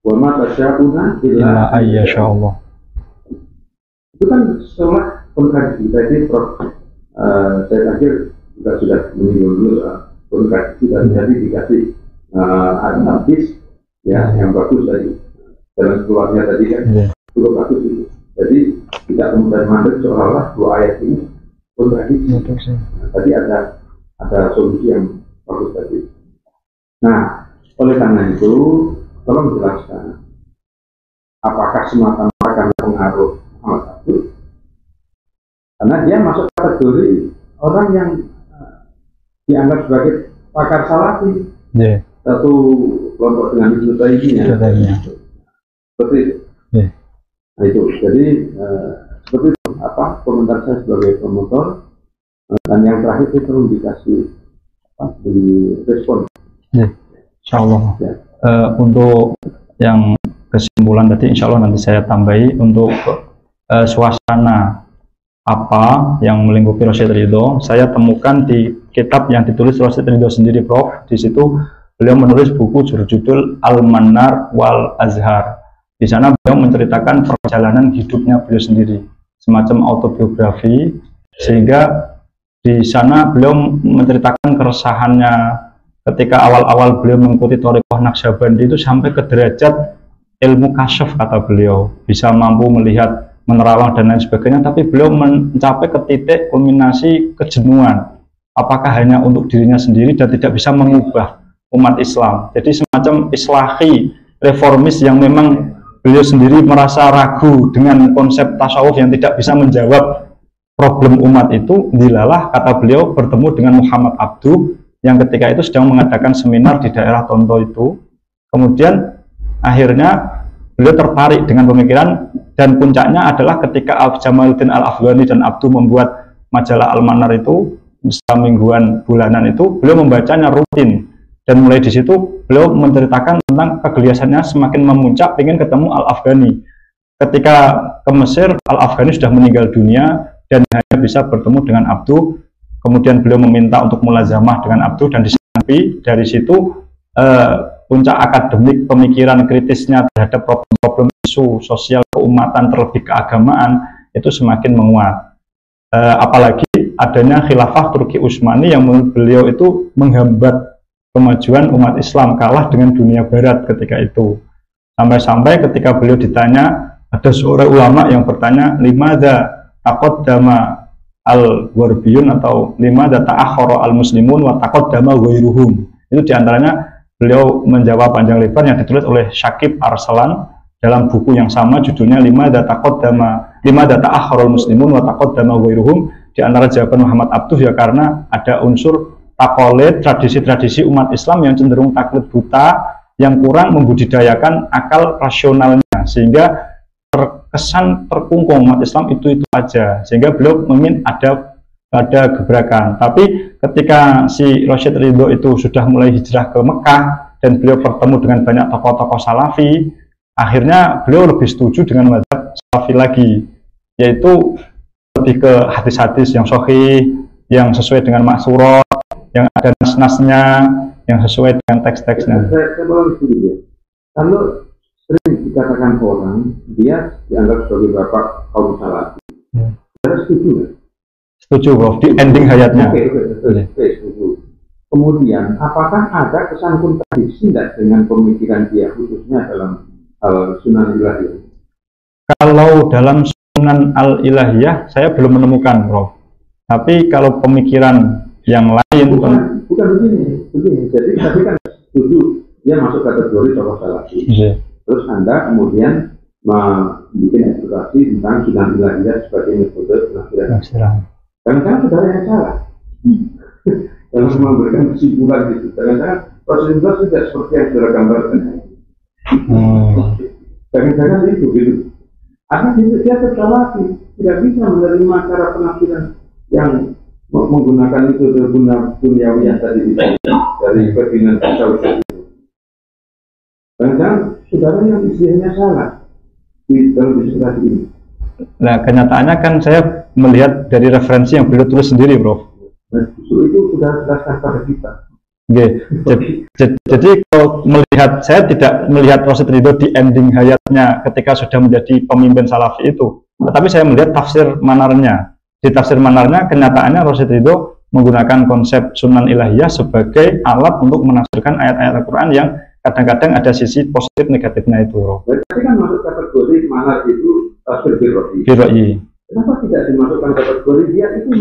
Wa ma tasyauna illa ayyasha Allah. Itu kan seolah kontradiksi tadi Prof. Saya terakhir kita sudah menyinggung dulu kontradiksi dan tadi dikasih analisis ya yang bagus tadi dalam keluarnya tadi kan cukup bagus itu. Jadi tidak kemudian mandek seolah-olah dua ayat ini kontradiksi. Nah, tadi ada solusi yang bagus tadi. Nah oleh karena itu tolong jelaskan apakah semata-mata karena pengaruh amat satu, karena dia masuk kategori orang yang dianggap sebagai pakar salafi, satu kelompok dengan Ibnu Taimiyah seperti itu. Nah itu jadi seperti itu komentar saya sebagai promotor, dan yang terakhir itu perlu dikasih di respon. Insyaallah untuk yang kesimpulan tadi insyaallah nanti saya tambahi untuk suasana apa yang melingkupi Rasyid Ridho saya temukan di kitab yang ditulis Rasyid Ridho sendiri Prof. Di situ beliau menulis buku berjudul Al-Manar Wal Azhar. Di sana beliau menceritakan perjalanan hidupnya beliau sendiri, semacam autobiografi, sehingga di sana beliau menceritakan keresahannya ketika awal-awal beliau mengikuti Thariqah Naqsyabandi itu sampai ke derajat ilmu kasyaf kata beliau, bisa mampu melihat menerawang dan lain sebagainya, tapi beliau mencapai ke titik kulminasi kejenuhan, apakah hanya untuk dirinya sendiri dan tidak bisa mengubah umat Islam. Jadi semacam islahi reformis yang memang beliau sendiri merasa ragu dengan konsep tasawuf yang tidak bisa menjawab problem umat itu, dilalah kata beliau bertemu dengan Muhammad Abduh yang ketika itu sedang mengadakan seminar di daerah Tonto itu. Kemudian akhirnya beliau tertarik dengan pemikiran Dan puncaknya adalah ketika Jamaluddin Al-Afghani dan Abdu membuat majalah Al-Manar itu, setiap mingguan bulanan itu, beliau membacanya rutin. Dan mulai di situ beliau menceritakan tentang kegelisahannya semakin memuncak, ingin ketemu Al-Afghani. Ketika ke Mesir, Al-Afghani sudah meninggal dunia dan hanya bisa bertemu dengan Abdu. Kemudian beliau meminta untuk mulazamah dengan Abdu, dan disampi dari situ puncak akademik pemikiran kritisnya terhadap problem-problem isu sosial keumatan terlebih keagamaan itu semakin menguat. Apalagi adanya khilafah Turki Utsmani yang menurut beliau itu menghambat kemajuan umat Islam, kalah dengan dunia barat ketika itu. Sampai-sampai ketika beliau ditanya, ada seorang ulama yang bertanya, limadza taqaddama al-Gharbiyun atau limadza ta'akhkhara al-muslimun wa taqaddama ghairuhum. Itu diantaranya beliau menjawab panjang lebar yang ditulis oleh Syakib Arsalan dalam buku yang sama judulnya limadza ta'akhkhara al-muslimun wa taqaddama ghairuhum. Di antara jawaban Muhammad Abduh ya karena ada unsur takolid, tradisi-tradisi umat Islam yang cenderung taklid buta, yang kurang membudidayakan akal rasionalnya, sehingga terkesan terkungkung umat Islam itu aja, sehingga beliau ingin ada gebrakan. Tapi ketika si Rashid Ridho itu sudah mulai hijrah ke Mekah dan beliau bertemu dengan banyak tokoh-tokoh Salafi, akhirnya beliau lebih setuju dengan mazhab Salafi lagi, yaitu lebih ke hadis-hadis yang sahih, yang sesuai dengan maksurat, yang ada nas-nasnya, yang sesuai dengan teks-teksnya. Kalau sering dikatakan orang, dia dianggap sebagai bapak kaum Salafi, dia setuju nggak? Setuju, Prof. Di ending hayatnya. Oke, setuju. Kemudian, apakah ada kesan kontradiksi tidak dengan pemikiran dia, khususnya dalam Sunan Ilahiyah? Kalau dalam Sunan Al-Ilahiyah saya belum menemukan, Prof. Tapi kalau pemikiran yang lain, bukan begini. Jadi tapi kan setuju dia masuk kategori tokoh Salafi. Terus Anda kemudian membuat eksploitasi tentang Sunan Ilahiyah sebagai metode penafsiran. Kadang-kadang saudara yang salah dalam memberikan kesimpulan itu. Kadang-kadang proses itu tidak seperti yang saudara gambarkan. Kadang-kadang itu gitu. Anak dia Salafi tidak bisa menerima cara penafsiran yang menggunakan itu terguna duniawi yang tadi dari perbinan pasal itu. Kadang saudara yang istilahnya salah di dalam diskusi ini. Nah, kenyataannya kan saya melihat dari referensi yang beliau tulis sendiri, Prof. Nah, itu sudah jelaskan pada kita. Oke. Jadi kalau melihat, saya tidak melihat Rashid Ridho di ending hayatnya ketika sudah menjadi pemimpin Salafi itu, tetapi saya melihat tafsir Manarnya. Di tafsir Manarnya, kenyataannya Rashid Ridho menggunakan konsep Sunan Ilahiyah sebagai alat untuk menafsirkan ayat-ayat Al-Quran yang kadang-kadang ada sisi positif negatifnya itu, Roh. Berarti kan masuk kategori Manar itu tafsir Biroi. Kenapa tidak dimasukkan kategori dia itu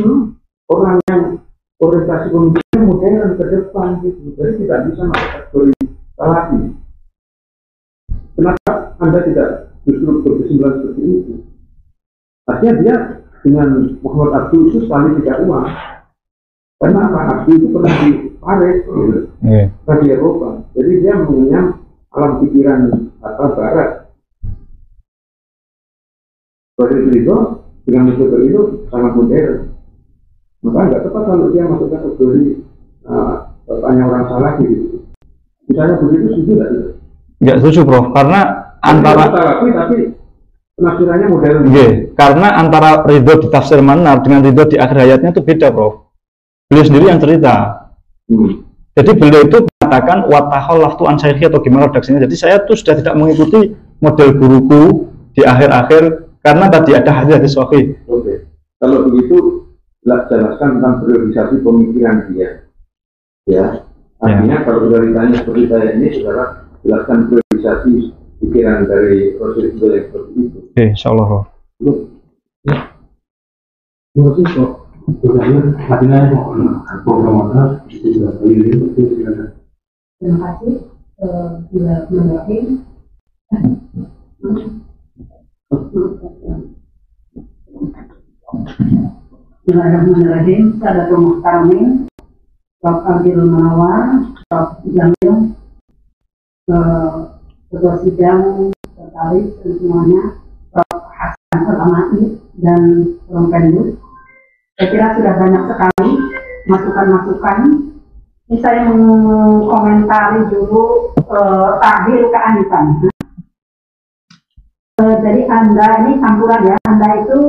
orang yang orientasi pemikiran modern ke depan gitu, jadi tidak bisa masuk kategori Salafi. Kenapa Anda tidak justru berkesimpulan seperti itu? Artinya dia dengan Muhammad Abdu itu paling tidak uang, karena Abdu itu pernah di Paris, di Eropa, jadi dia mengenyam alam pikiran barat. Seperti itu, dengan metode itu sangat modern, maka nggak tepat kalau dia masukkan kategori tanya orang salah gitu. Misalnya begitu setuju nggak? Nggak setuju, Prof, karena antara tapi penafsirannya modern. Karena antara Ridho di tafsir Manar dengan Ridho di akhir hayatnya itu beda, Prof. Beliau sendiri yang cerita. Jadi beliau itu mengatakan watahol laftuan syaikhi atau gimana redaksinya. Jadi saya tuh sudah tidak mengikuti model guruku di akhir-akhir karena tadi ada hadis-hadis sahih. Oke. Kalau begitu jelaskan tentang priorisasi pemikiran dia. Ya. Artinya kalau sudah ditanya seperti saya ini, saudara jelaskan priorisasi pikiran dari proses yang seperti itu. Insyaallah. Terima kasih, Pak. Terima kasih. Bismillahirrahmanirrahim. Saudara Muhtamin, Pak Abdul Mawar, Pak Jamil, Ketua Sidang, Sekretaris, dan semuanya, Prof. amati dan Rompendus. Saya kira sudah banyak sekali masukan-masukan. Ini saya mengomentari dulu tahlil keanifan. Jadi Anda ini campuran ya, Anda itu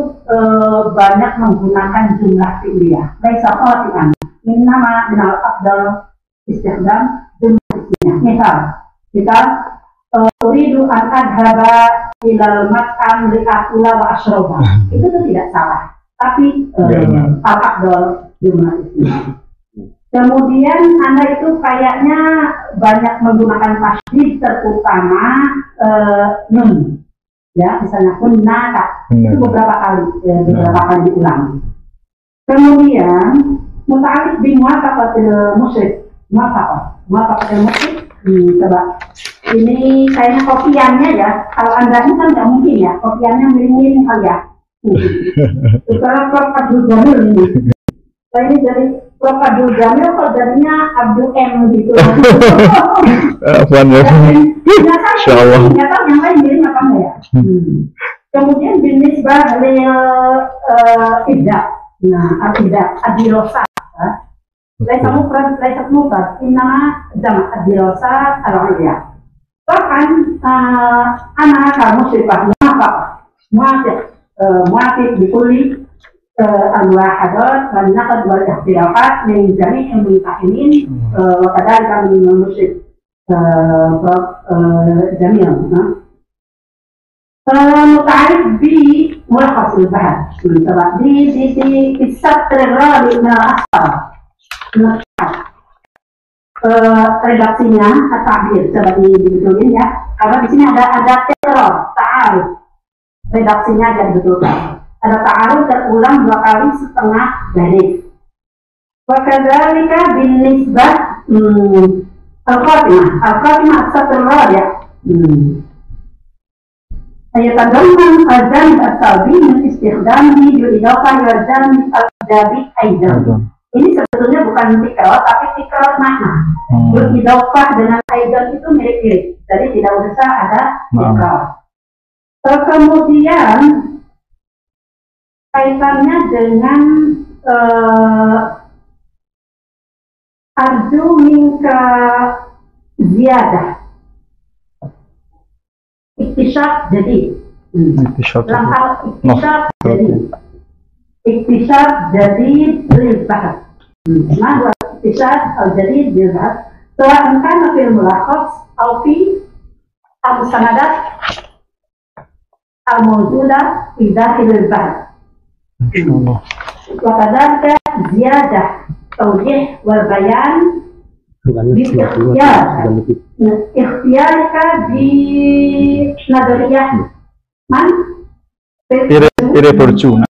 banyak menggunakan jumlah fi'liyah. Misal artinya, min nama minal afdal istihdam jumlah isinya. Misal uridu an adhaba ilal mat'am li'akula wa ashraba. Itu tuh tidak salah, tapi al-afdal jumlah isinya. Kemudian Anda itu kayaknya banyak menggunakan tasydid terutama nun. Ya, misalnya kunna itu beberapa kali diulang. Kemudian muta'alliq bi muwafaqatil musyrik. Muwafaqatil musyrik. Coba. Ini kayaknya kopiannya ya. Kalau Anda ini kan nggak mungkin ya, kopiannya miring-miring kali ya. Sekarang Prof. Jamil ini. Nah, ini dari Prof. Jamil kok jadinya Abdul M gitu. Afwan ya. Insyaallah. Nggak tahu yang lain miring apa enggak ya. Kemudian binisbah lil ibda. Nah, ibda adilosa. Laisa mufrad, laisa mufrad. Innama jama' adilosa al-'ilya. Bahkan ana kamu sifat muafik dikuli al-muahadat dan naqad wal ikhtilafat min jami' al-mutahimin wa kadhalika min al-musyrik jami'an muta'arif bi mulaqas al-bahad bi sisi al-rabi min al-asfar redaksinya at-tabir coba dibetulin ya karena di sini ada teror ta'arif redaksinya jadi betul-betul ada ta'aruf terulang 2,5 garis. Wakadhalika bin nisbah al-Qatimah setelah ya. Ayat al-Qatimah al-Jami al-Salbi min istighdam di yuridafah al-Jami al-Jabi Aidam. Ini sebetulnya bukan tikrot, tapi tikrot makna. Yuridafah dengan Aidam itu mirip-mirip. Jadi tidak usah ada tikrot. Kemudian kaitannya dengan arju minka ziyadah iktisab jadi iktisab jadi beribad mana iktisab jadi beribad setelah engkau nafil mulaqas alfi abu sanadat al-mawjudah idah beribad insyaallah. Wakadhalika ziyadah taujih wal bayan bi ikhtiyarika bi nadariyah man ire percuna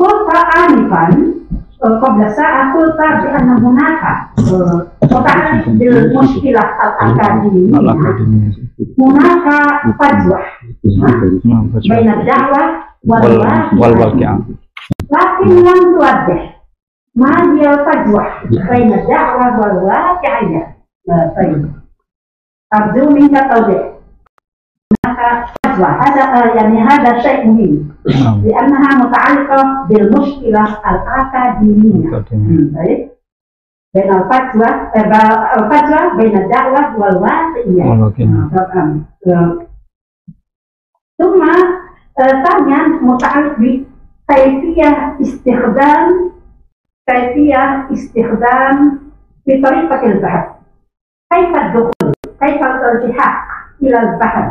kota anifan qabla sa'a qulta bi anna hunaka kota bil mushkilah al-akadimiyah hunaka fajwah bainad da'wah wal-waqi'ah lakin lam tuwaddih ma hiya fajwah baina da'wah wal-waqi'ah arju minka tawdih maka fajwah yani hada syai' muhim li'annaha muta'alliqah bil mushkilah al-akadimiyah baina al-fajwah baina da'wah wal-waqi'ah thumma tanya muta'alliq bi kaifiyah istighdam bi tariqatil bahth kaifat dukhul kaifat al-tihaq ila al-bahth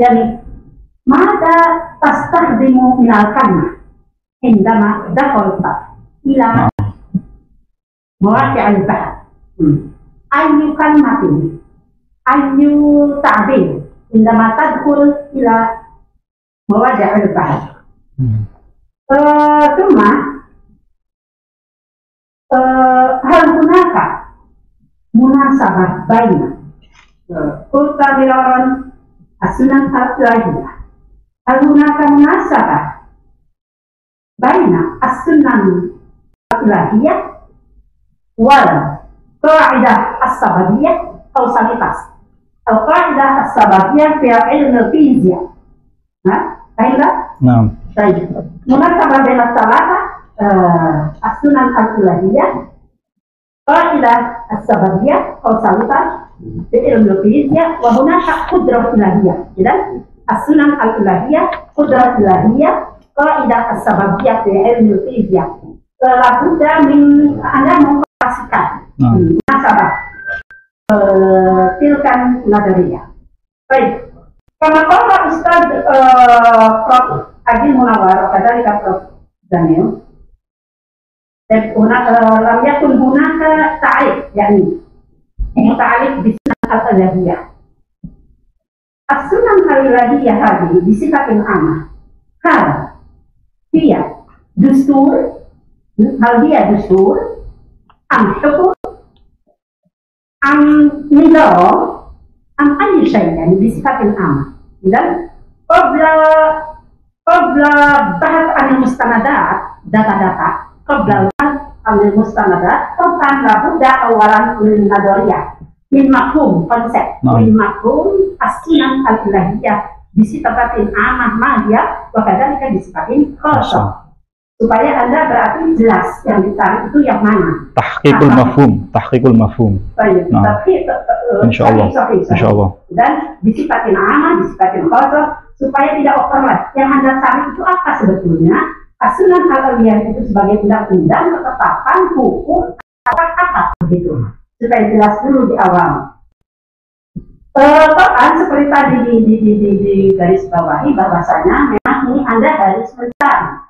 yani mada tastahdimu min al-kalmah indama dakhalta ila mawaqi' al-bahth ayyu kalmatin ayyu ta'bir indama tadkhul ila mawajah al-bahad cuma hal hunaka munasabah baina kurta bilaron asunan al-lahiyah hal hunaka munasabah baina asunan al-lahiyah wal qa'idah as-sababiyah kausalitas al-qa'idah as-sababiyah fi'il nafiziyah أيضا نعم. طيب مناسبة بين الصلاة السنن الفلانية قائلة السببية أو سابقة بإلم الفيزياء وهناك قدرة إلهية. إذا السنن الفلانية قدرة إلهية قائلة السببية بإلم الفيزياء لابد من أن مقاسكة مناسبة تلك النظرية. طيب كما قال الأستاذ بروف عبد المنور وكذلك بروف جميل، لم يكن هناك تعريف يعني متعلق بالسنن الإلهية. السنن الإلهية هذه بصفة عامة هل هي دستور؟ أم حكم أم نظام عن أي شيء يعني بصفة عامة. إذا قبل بحث عن المستندات قبل البحث عن المستندات طبعا لابد أولا من نظرية، من مفهوم كونسبت، من مفهوم السنن الإلهية بصفة عامة ما هي وكذلك بصفة خاصة supaya Anda berarti jelas yang dicari itu yang mana. Tahqiqul mafhum, Baik, insyaallah. Dan disifatin aman, disifatin khasah supaya tidak overlap. Yang Anda cari itu apa sebetulnya? Aslan al-aliyah itu sebagai undang-undang ketetapan hukum apa begitu. Supaya jelas dulu di awal. Toh seperti tadi di garis bawahi bahwasanya memang ini Anda harus mencari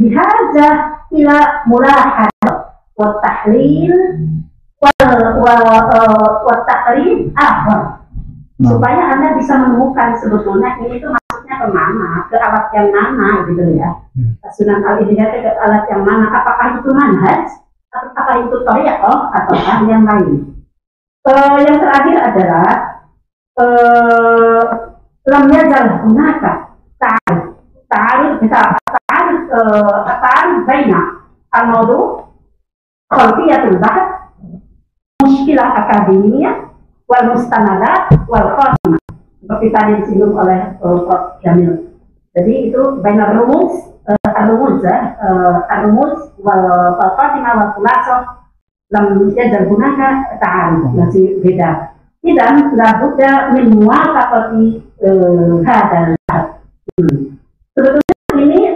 بحاجة إلى ملاحظة والتحليل والتقريب آخر supaya Anda bisa menemukan sebetulnya ini itu maksudnya kemana, ke alat yang mana gitu ya. Sunan al-Ilahiyah ke alat yang mana, apakah itu manhaj, apakah itu thariqah ataukah yang lain. Yang terakhir adalah lam yazal hunaka ta'aruf kita التعارض بين الموضوع خلفية البحث مشكلة أكاديمية والمستندات والخاتمة seperti tadi disinggung oleh Prof. Jamil. Jadi itu baina rumus rumus wal khatimah wal khulasa lam yajrunaka ta'aruf masih beda. Idan labudda min muwafaqati hadzal bahth.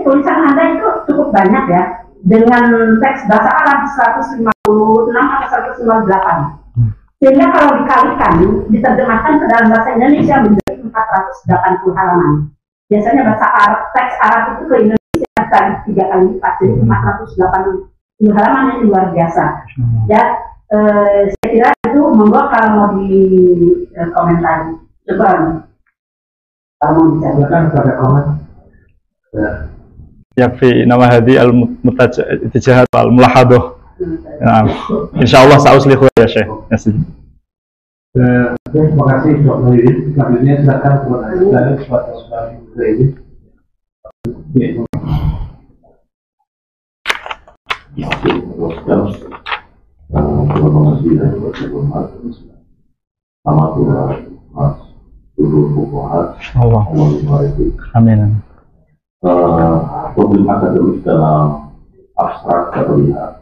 Tulisan Anda itu cukup banyak ya, dengan teks bahasa Arab 156 atau 158. Sehingga kalau dikalikan, diterjemahkan ke dalam bahasa Indonesia menjadi 480 halaman. Biasanya bahasa Arab, teks Arab itu ke Indonesia kan 3 kali lipat, jadi 480 halaman yang luar biasa. Ya, saya kira itu membuat kalau mau dikomentari. Coba kalau mau bicara kepada komen. Ya. Yakfi nama hadi al-mutajahat al-mulahadoh. Insya Allah sa'usli khuya ya Syekh. Terima kasih Pak Muhyiddin. Selanjutnya silakan kepada Muhyiddin. Terima kasih dan berterima kasih. Selamat ulang Mas Dulur Bukohat. Amin. Problem akademis dalam abstrak kita lihat.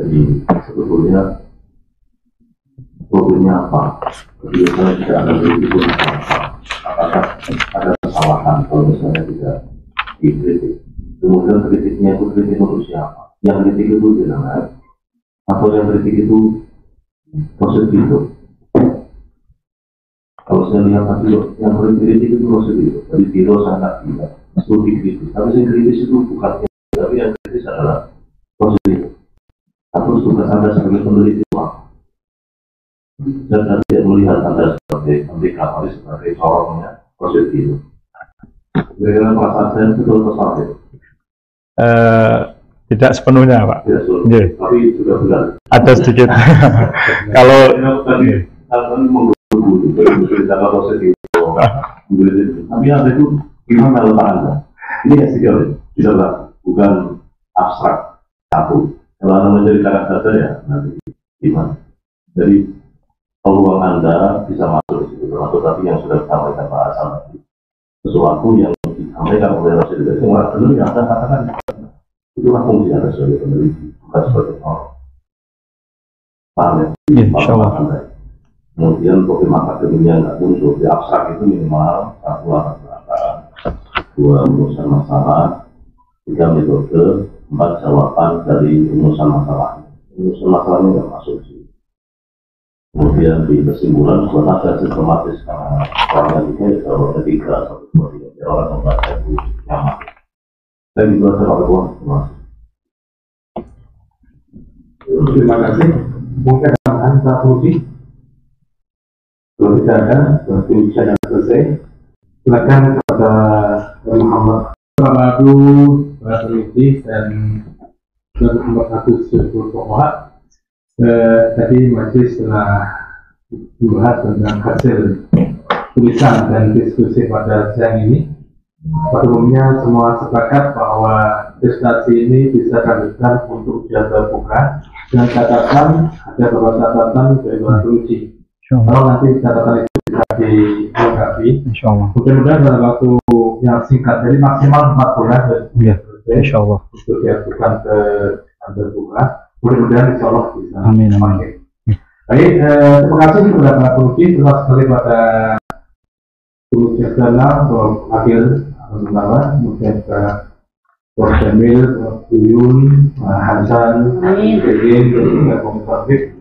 Jadi sebetulnya problemnya apa? Sebetulnya tidak ada begitu apa. Apakah ada kesalahan kalau misalnya tidak dikritik? Kemudian kritiknya itu kritik menurut siapa? Yang kritik itu jelas atau yang kritik itu positif itu? Kalau saya lihat tadi yang kritik itu positif itu, jadi tidak sangat tidak. Studi kritis, tapi yang kritis itu bukan tapi yang kritis adalah positif. Terus tugas Anda sebagai peneliti apa? Dan tidak melihat Anda sebagai kapitalis sebagai orangnya positif. Bagaimana perasaan saya betul positif? Tidak sepenuhnya Pak. Tidak sepenuhnya, tapi sudah benar. Ada sedikit. Kalau tadi memburu-buru, berita positif, tapi ada itu. Gimana letak Anda? Ini ya sekali, bisa lah, bukan abstrak satu. Kalau Anda menceritakan saja ya, nanti gimana? Jadi, peluang Anda bisa masuk di situ, tapi yang sudah kita bahas tadi, sesuatu yang kita Saya nggak boleh nafsu itu. Cuma dulu yang saya katakan itulah fungsi Anda sebagai peneliti, bukan sebagai orang. Paham ya? Insya Allah. Kemudian problem akademia nggak muncul di abstrak itu minimal satu alat belakang, dua urusan masalah, tiga metode, empat jawaban dari urusan masalah. Urusan masalahnya nggak masuk sih. Kemudian di kesimpulan buat ada sistematis karena orang ini kalau ketiga satu dua tiga orang membaca itu nyaman. Saya juga terlalu luas. Terima kasih. Mungkin tambahan satu lagi. Kalau tidak ada, berarti bicara selesai. Silakan kepada Muhammad. Selalu berhenti dan berhati-hati berdoa. Tadi masih telah dibahas tentang hasil tulisan dan diskusi pada siang ini. Pada umumnya semua sepakat bahwa prestasi ini bisa dilakukan untuk ujian terbuka dengan catatan ada beberapa catatan dari luar uji. Kalau nanti catatan itu bisa dilengkapi, mudah-mudahan dalam waktu yang singkat, jadi maksimal 4 bulan ya, insya Allah untuk dilakukan ke terbuka. Mudah-mudahan insya Allah bisa. Amin. Baik, terima kasih kepada Pak Turki, terima kasih kepada Guru Jazana, Prof. Akil Alhamdulillah, kemudian ke Prof. Jamil, Prof. Yuyun, Hasan, Begin, dan Prof. Taufik.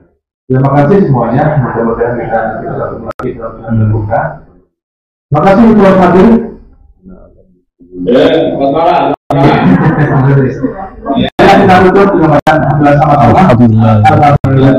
Terima kasih semuanya, mudah-mudahan kita ketemu lagi dalam terbuka. Terima kasih Prof. Akil. Selamat malam. Ya, kita tutup dengan alhamdulillah.